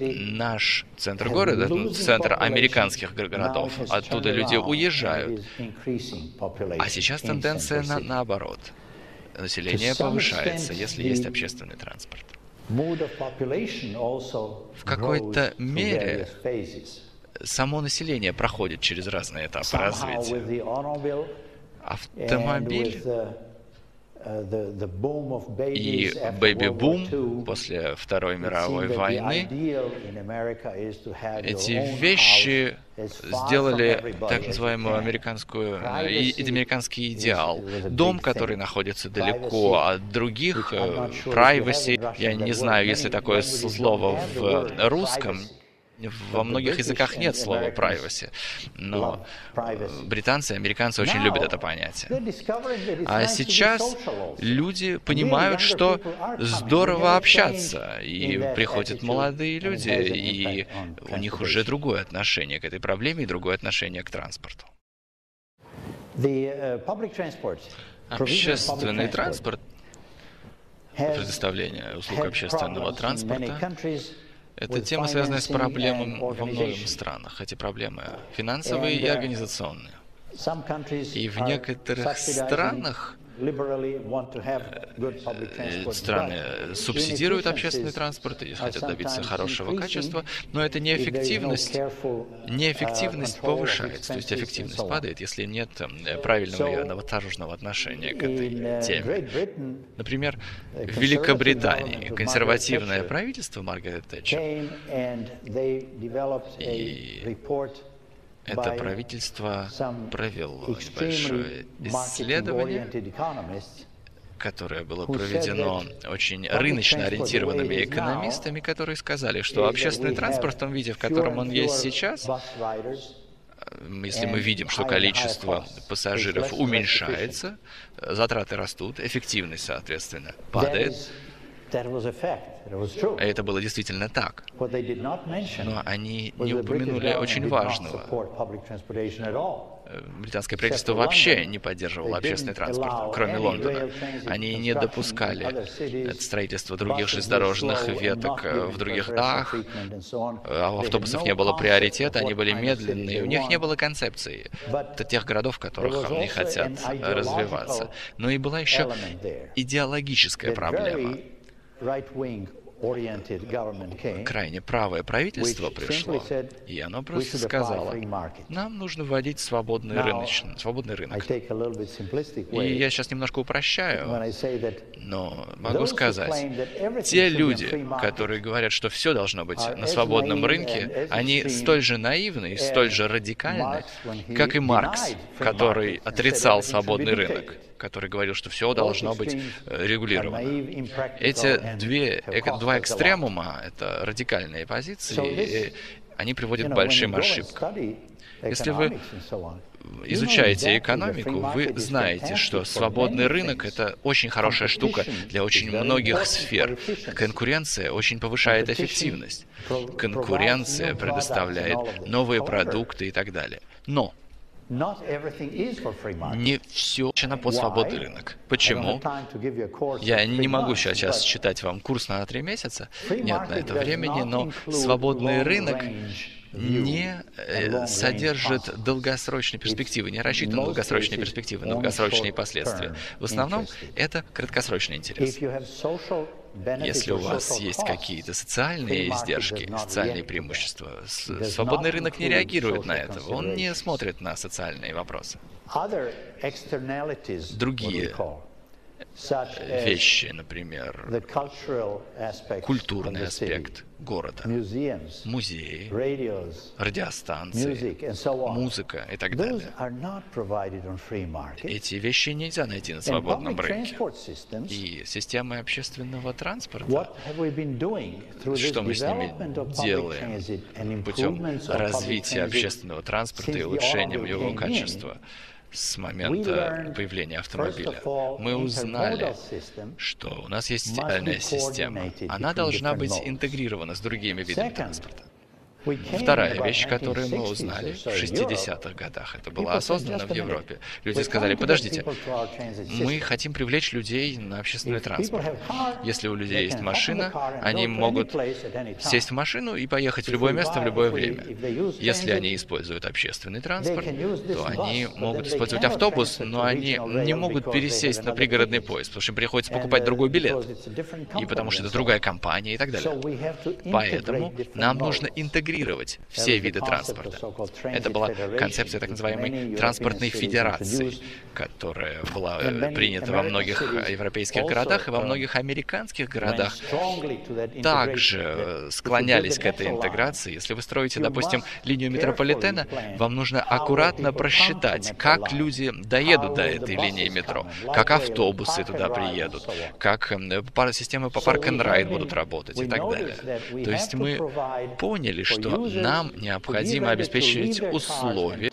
наш центр города, центр американских городов, оттуда люди уезжают, а сейчас тенденция наоборот. Население повышается, если есть общественный транспорт. В какой-то мере само население проходит через разные этапы развития. Автомобиль и бэби-бум после Второй мировой войны, эти вещи сделали так называемую американский идеал. Дом, который находится далеко от других, privacy, я не знаю, есть ли такое слово в русском. Во многих языках нет слова privacy, но британцы и американцы очень любят это понятие. А сейчас люди понимают, что здорово общаться, и приходят молодые люди, и у них уже другое отношение к этой проблеме и другое отношение к транспорту. Общественный транспорт, предоставление услуг общественного транспорта, эта тема, связанная с проблемами во многих странах. Эти проблемы финансовые и организационные. И в некоторых странах страны субсидируют общественный транспорт и хотят добиться хорошего качества, но эта неэффективность повышается, то есть эффективность падает, если нет правильного и осторожного отношения к этой теме. Например, в Великобритании консервативное правительство Маргарет Тэтчер и это правительство провело большое исследование, которое было проведено очень рыночно ориентированными экономистами, которые сказали, что общественный транспорт в том виде, в котором он есть сейчас, если мы видим, что количество пассажиров уменьшается, затраты растут, эффективность, соответственно, падает. Это было действительно так. Но они не упомянули очень важного. Британское правительство вообще не поддерживало общественный транспорт, кроме Лондона. Они не допускали строительства других железнодорожных веток в других городах, а у автобусов не было приоритета, они были медленные, у них не было концепции тех городов, в которых они хотят развиваться. Но и была еще идеологическая проблема. Крайне правое правительство пришло, и оно просто сказало, нам нужно вводить свободный рынок. И я сейчас немножко упрощаю, но могу сказать, те люди, которые говорят, что все должно быть на свободном рынке, они столь же наивны и столь же радикальны, как и Маркс, который отрицал свободный рынок, который говорил, что все должно быть регулировано. Эти два экстремума, это радикальные позиции, и они приводят к большим ошибкам. Если вы изучаете экономику, вы знаете, что свободный рынок — это очень хорошая штука для очень многих сфер. Конкуренция очень повышает эффективность. Конкуренция предоставляет новые продукты и так далее. Но Не все начинается под свободный рынок. Почему? Я не могу сейчас читать вам курс на 3 месяца, нет на это времени, но свободный рынок не содержит долгосрочной перспективы, не рассчитан на долгосрочные перспективы, на долгосрочные последствия. В основном это краткосрочный интерес. Если у вас есть какие-то социальные издержки, социальные преимущества, свободный рынок не реагирует на это, он не смотрит на социальные вопросы. Другие вещи, например, культурный аспект города, музеи, радиостанции, музыка и так далее. Эти вещи нельзя найти на свободном рынке. И системы общественного транспорта, что мы с ними делаем путем развития общественного транспорта и улучшением его качества, с момента появления автомобиля, мы узнали, что у нас есть идеальная система. Она должна быть интегрирована с другими видами транспорта. Вторая вещь, которую мы узнали в 60-х годах, это было осознанно в Европе. Люди сказали, подождите, мы хотим привлечь людей на общественный транспорт. Если у людей есть машина, они могут сесть в машину и поехать в любое место в любое время. Если они используют общественный транспорт, то они могут использовать автобус, но они не могут пересесть на пригородный поезд, потому что им приходится покупать другой билет, и потому что это другая компания и так далее. Поэтому нам нужно интегрировать все виды транспорта. Это была концепция так называемой транспортной федерации, которая была принята во многих европейских городах и во многих американских городах. Также склонялись к этой интеграции. Если вы строите, допустим, линию метрополитена, вам нужно аккуратно просчитать, как люди доедут до этой линии метро, как автобусы туда приедут, как системы по парк-н-райд будут работать и так далее. То есть мы поняли, что нам необходимо обеспечить условия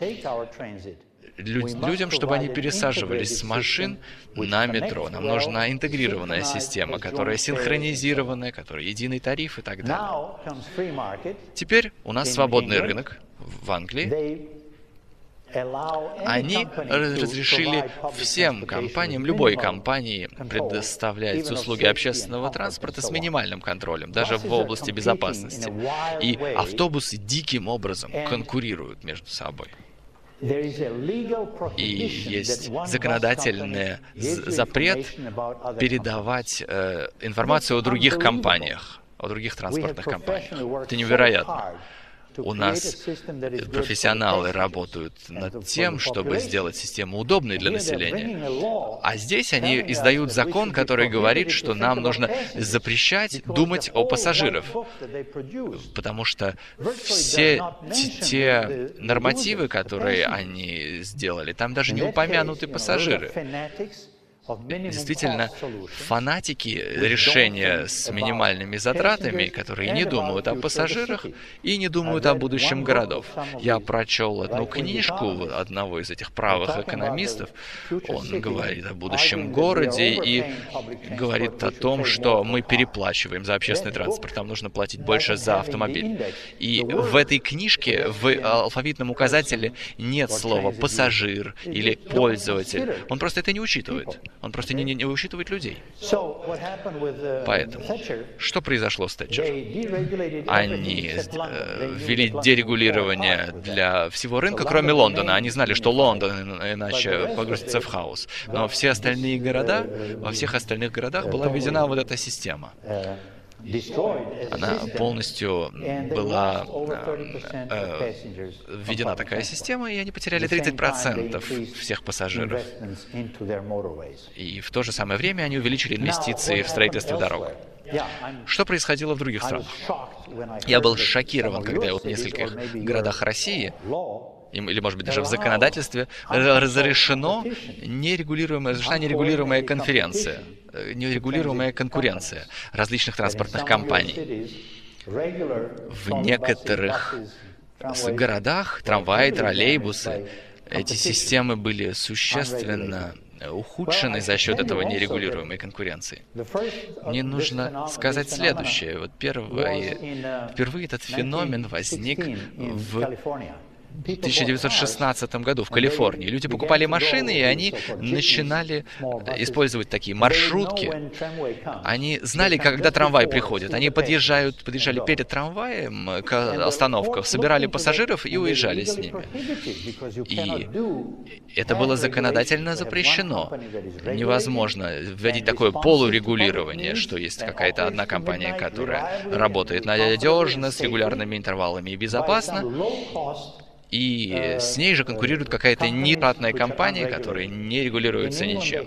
людям, чтобы они пересаживались с машин на метро. Нам нужна интегрированная система, которая синхронизированная, которая единый тариф и так далее. Теперь у нас свободный рынок в Англии. Они разрешили всем компаниям, любой компании, предоставлять услуги общественного транспорта с минимальным контролем, даже в области безопасности. И автобусы диким образом конкурируют между собой. И есть законодательный запрет передавать информацию о других компаниях, о других транспортных компаниях. Это невероятно. У нас профессионалы работают над тем, чтобы сделать систему удобной для населения. А здесь они издают закон, который говорит, что нам нужно запрещать думать о пассажирах, потому что все те нормативы, которые они сделали, там даже не упомянуты пассажиры. Действительно, фанатики решения с минимальными затратами, которые не думают о пассажирах и не думают о будущем городов. Я прочел одну книжку одного из этих правых экономистов. Он говорит о будущем городе и говорит о том, что мы переплачиваем за общественный транспорт. Нам нужно платить больше за автомобиль. И в этой книжке, в алфавитном указателе, нет слова «пассажир» или «пользователь». Он просто это не учитывает. Он просто не учитывает людей. Поэтому, что произошло с Тэтчер? Они ввели дерегулирование для всего рынка, кроме Лондона. Они знали, что Лондон иначе погрузится в хаос. Но все остальные города, во всех остальных городах была введена вот эта система. Она полностью была введена такая система, и они потеряли 30% всех пассажиров. И в то же самое время они увеличили инвестиции в строительство дорог. Что происходило в других странах? Я был шокирован, когда я в нескольких городах России, или, может быть, даже в законодательстве, разрешена нерегулируемая конференция, нерегулируемая конкуренция различных транспортных компаний. В некоторых городах трамваи, троллейбусы, эти системы были существенно ухудшены за счет этого нерегулируемой конкуренции. Мне нужно сказать следующее. Вот впервые этот феномен возник в 1916 году в Калифорнии. Люди покупали машины, и они начинали использовать такие маршрутки. Они знали, когда трамвай приходит. Они подъезжали перед трамваем к остановкам, собирали пассажиров и уезжали с ними. И это было законодательно запрещено. Невозможно вводить такое полурегулирование, что есть какая-то одна компания, которая работает надежно, с регулярными интервалами и безопасно. И с ней же конкурирует какая-то нетратная компания, которая не регулируется ничем.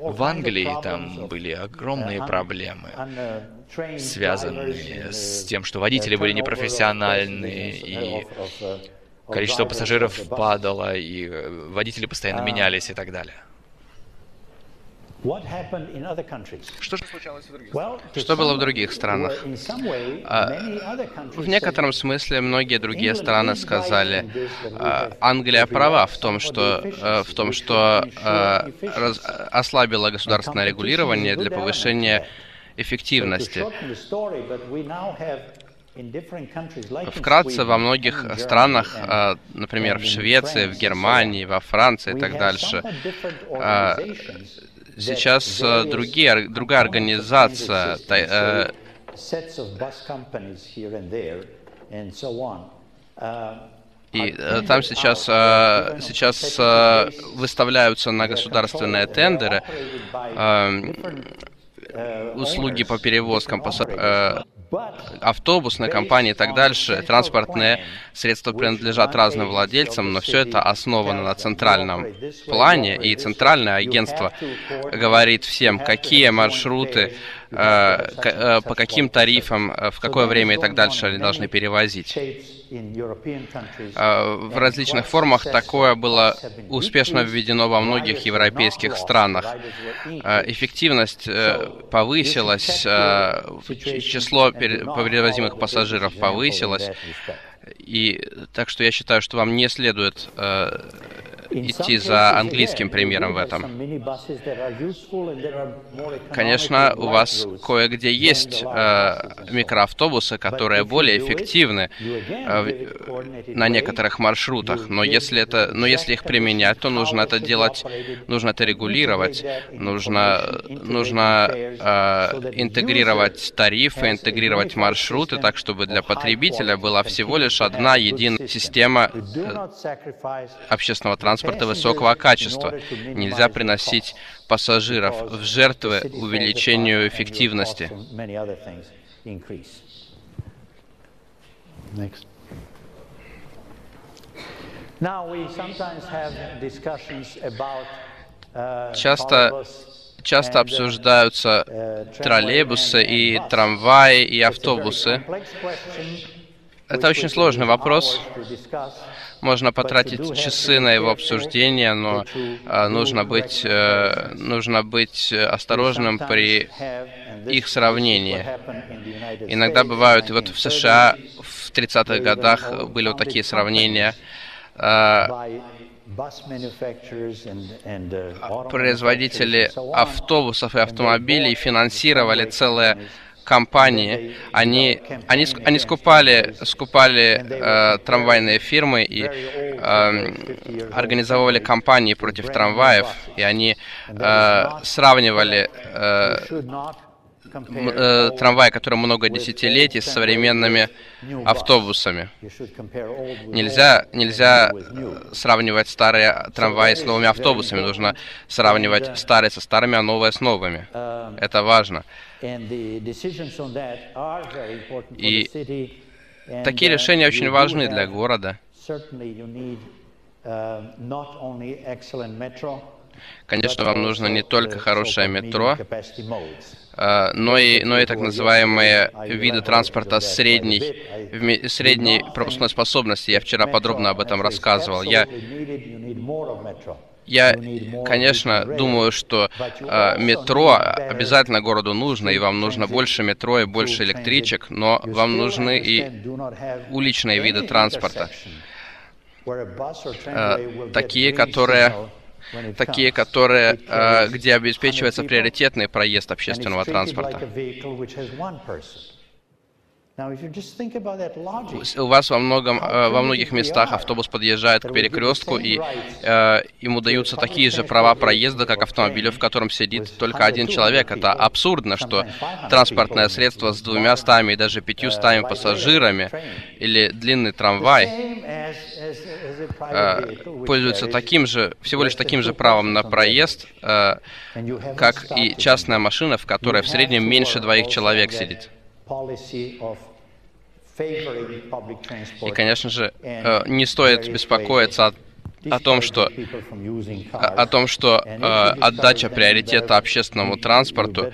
В Англии там были огромные проблемы, связанные с тем, что водители были непрофессиональные, и количество пассажиров падало, и водители постоянно менялись и так далее. Что же случалось в других странах? Что было в других странах? В некотором смысле многие другие страны сказали, Англия права в том, что ослабила государственное регулирование для повышения эффективности. Вкратце, во многих странах, например, в Швеции, в Германии, во Франции и так дальше, сейчас другая организация и там сейчас выставляются на государственные тендеры услуги по перевозкам автобусные компании и так дальше. Транспортные средства принадлежат разным владельцам, но все это основано на центральном плане, и центральное агентство говорит всем, какие маршруты, по каким тарифам, в какое время и так дальше они должны перевозить. В различных формах такое было успешно введено во многих европейских странах. Эффективность повысилась, число перевозимых пассажиров повысилось, и так что я считаю, что вам не следует идти за английским примером в этом. Конечно, у вас кое-где есть микроавтобусы, которые более эффективны на некоторых маршрутах, но если их применять, то нужно это делать, нужно это регулировать, нужно интегрировать тарифы, интегрировать маршруты, так чтобы для потребителя была всего лишь одна единая система общественного транспорта высокого качества. Нельзя приносить пассажиров в жертвы увеличению эффективности. Часто обсуждаются троллейбусы и трамваи и автобусы. Это очень сложный вопрос. Можно потратить часы на его обсуждение, но нужно быть осторожным при их сравнении. Иногда бывают, и вот в США в 30-х годах были вот такие сравнения. Производители автобусов и автомобилей финансировали целые компании, они скупали трамвайные фирмы и организовывали кампании против трамваев, и они сравнивали трамваи, которые много десятилетий, с современными автобусами. Нельзя сравнивать старые трамваи с новыми автобусами. Нужно сравнивать старые со старыми, а новые с новыми. Это важно. И такие решения очень важны для города. Конечно, вам нужно не только хорошее метро, но и так называемые виды транспорта средней пропускной способности. Я вчера подробно об этом рассказывал. Я, конечно, думаю, что метро обязательно городу нужно, и вам нужно больше метро и больше электричек, но вам нужны и уличные виды транспорта, такие, где обеспечивается приоритетный проезд общественного транспорта. У вас во многих местах автобус подъезжает к перекрестку, и ему даются такие же права проезда, как автомобилю, в котором сидит только один человек. Это абсурдно, что транспортное средство с 200 и даже 500 пассажирами или длинный трамвай пользуется всего лишь таким же правом на проезд, как и частная машина, в которой в среднем меньше 2 человек сидит. И, конечно же, не стоит беспокоиться о том, что отдача приоритета общественному транспорту,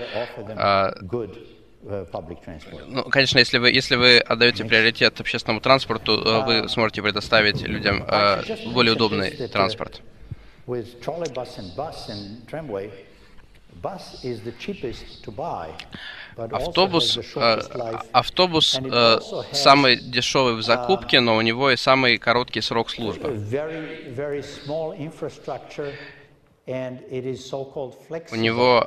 ну, конечно, если вы отдаете приоритет общественному транспорту, вы сможете предоставить людям более удобный транспорт. Автобус самый дешевый в закупке, но у него и самый короткий срок службы. Ему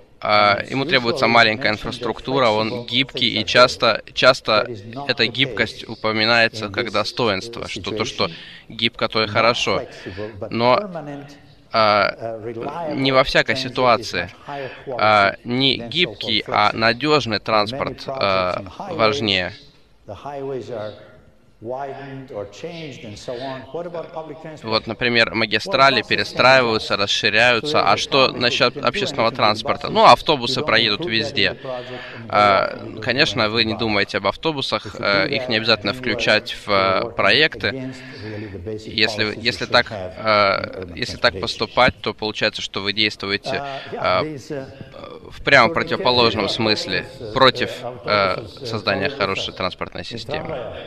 требуется маленькая инфраструктура, он гибкий, и часто эта гибкость упоминается как достоинство, что то, что гибко, то и хорошо. Но не во всякой ситуации. Не гибкий, а надежный транспорт важнее. Вот, например, магистрали перестраиваются, расширяются. А что насчет общественного транспорта? Ну, автобусы проедут везде. Конечно, вы не думаете об автобусах, их не обязательно включать в проекты. Если так поступать, то получается, что вы действуете в прямо противоположном смысле, против создания хорошей транспортной системы.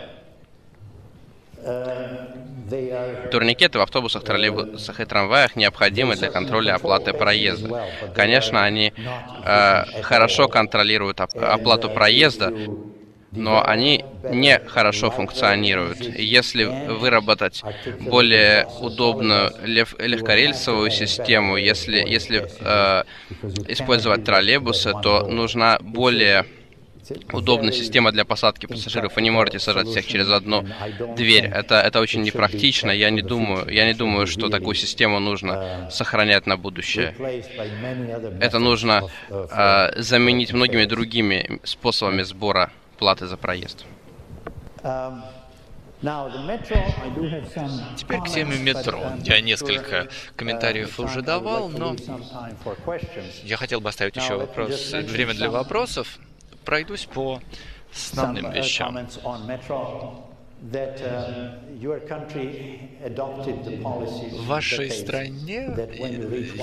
Турникеты в автобусах, троллейбусах и трамваях необходимы для контроля оплаты проезда. Конечно, они хорошо контролируют оплату проезда, но они не хорошо функционируют. Если выработать более удобную легкорельсовую систему, если использовать троллейбусы, то нужна более удобная система для посадки пассажиров. Вы не можете сажать всех через одну дверь. Это очень непрактично. Я не думаю, что такую систему нужно сохранять на будущее. Это нужно заменить многими другими способами сбора платы за проезд. Теперь к теме метро. Я несколько комментариев уже давал, но я хотел бы оставить еще время для вопросов. Пройдусь по основным вещам. В вашей стране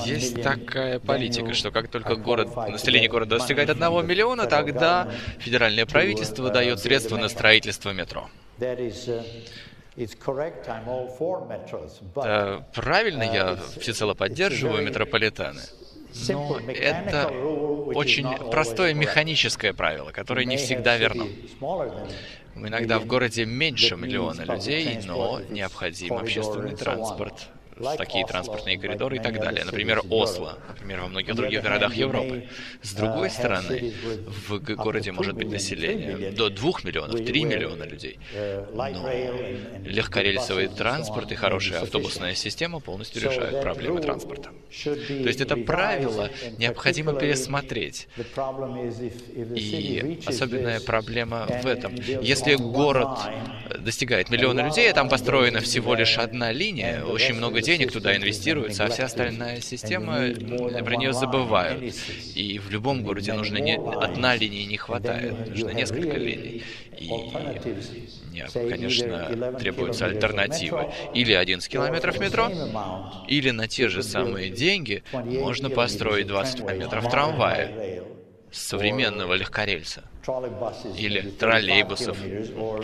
есть такая политика, что как только население города достигает 1 миллиона, тогда федеральное правительство дает средства на строительство метро. Правильно, я всецело поддерживаю метрополитены. Но это очень простое механическое правило, которое не всегда верно. Иногда в городе меньше 1 миллиона людей, но необходим общественный транспорт, такие транспортные коридоры и так далее. Например, Осло, например, во многих других городах Европы. С другой стороны, в городе может быть население до 2 миллионов, 3 миллиона людей. Но легкорельсовый транспорт и хорошая автобусная система полностью решают проблемы транспорта. То есть это правило необходимо пересмотреть. И особенная проблема в этом. Если город достигает 1 миллиона людей, а там построена всего лишь одна линия, очень много денег туда инвестируется, а вся остальная система, про нее забывают. И в любом городе нужно одна линия не хватает, нужно несколько линий. И, конечно, требуются альтернативы. Или 11 километров метро, или на те же самые деньги можно построить 20 километров трамвая современного легкорельса. Или троллейбусов,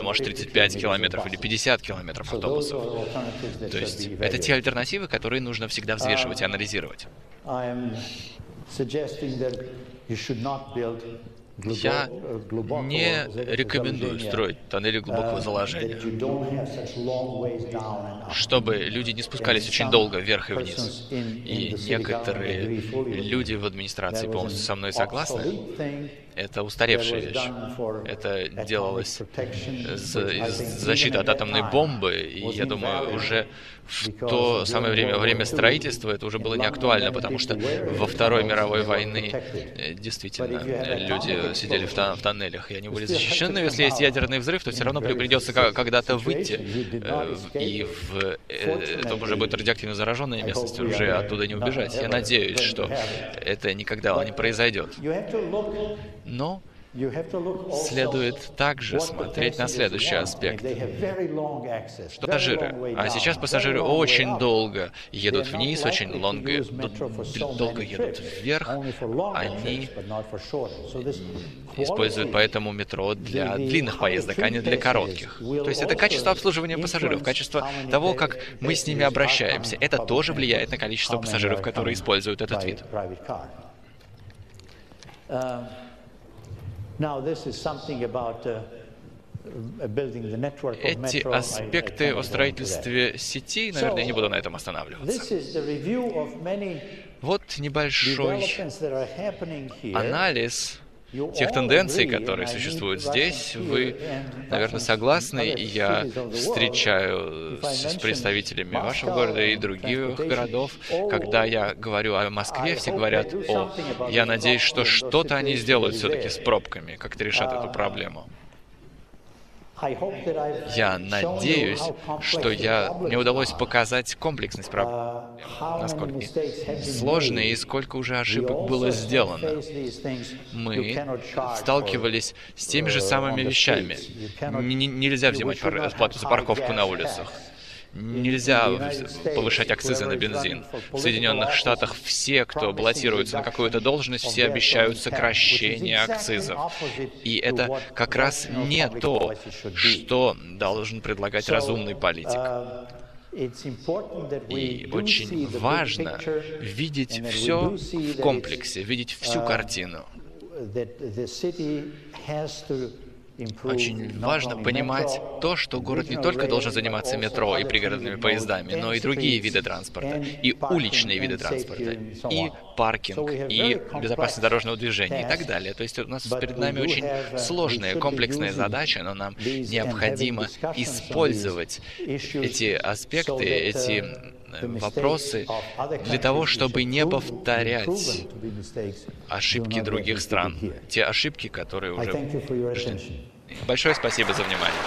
может, 35 километров или 50 километров автобусов. То есть это те альтернативы, которые нужно всегда взвешивать и анализировать. Я не рекомендую строить тоннели глубокого заложения, чтобы люди не спускались очень долго вверх и вниз. И некоторые люди в администрации полностью со мной согласны. это устаревшая вещь. Это делалось защита от атомной бомбы, и я думаю, уже в то самое время, время строительства, это уже было не актуально, потому что во Второй мировой войне действительно люди сидели в тоннелях, и они были защищены. Если есть ядерный взрыв, то все равно придется когда-то выйти, и это уже будет радиоактивно зараженная местность, уже оттуда не убежать. Я надеюсь, что это никогда не произойдет. Но следует также смотреть на следующий аспект. Пассажиры. А сейчас пассажиры очень долго едут вниз, очень долго едут вверх. Они используют поэтому метро для длинных поездок, а не для коротких. То есть это качество обслуживания пассажиров, качество того, как мы с ними обращаемся. Это тоже влияет на количество пассажиров, которые используют этот вид. Эти аспекты о строительстве сети, наверное, я не буду на этом останавливаться. Вот небольшой анализ тех тенденций, которые существуют здесь. Вы, наверное, согласны, и я встречаю с представителями вашего города и других городов. Когда я говорю о Москве, все говорят: «О, я надеюсь, что что-то они сделают все-таки с пробками, как-то решат эту проблему». Я надеюсь, что мне удалось показать комплексность проблемы, насколько сложной и сколько уже ошибок было сделано. Мы сталкивались с теми же самыми вещами. Нельзя взимать плату за парковку на улицах. Нельзя повышать акцизы на бензин. В Соединенных Штатах все, кто баллотируется на какую-то должность, все обещают сокращение акцизов. И это как раз не то, что должен предлагать разумный политик. И очень важно видеть все в комплексе, видеть всю картину. Очень важно понимать то, что город не только должен заниматься метро и пригородными поездами, но и другие виды транспорта, и уличные виды транспорта, и паркинг, и безопасность дорожного движения, и так далее. То есть у нас перед нами очень сложная, комплексная задача, но нам необходимо использовать эти аспекты, эти вопросы для того, чтобы не повторять ошибки других стран, те ошибки, которые уже... Большое спасибо за внимание.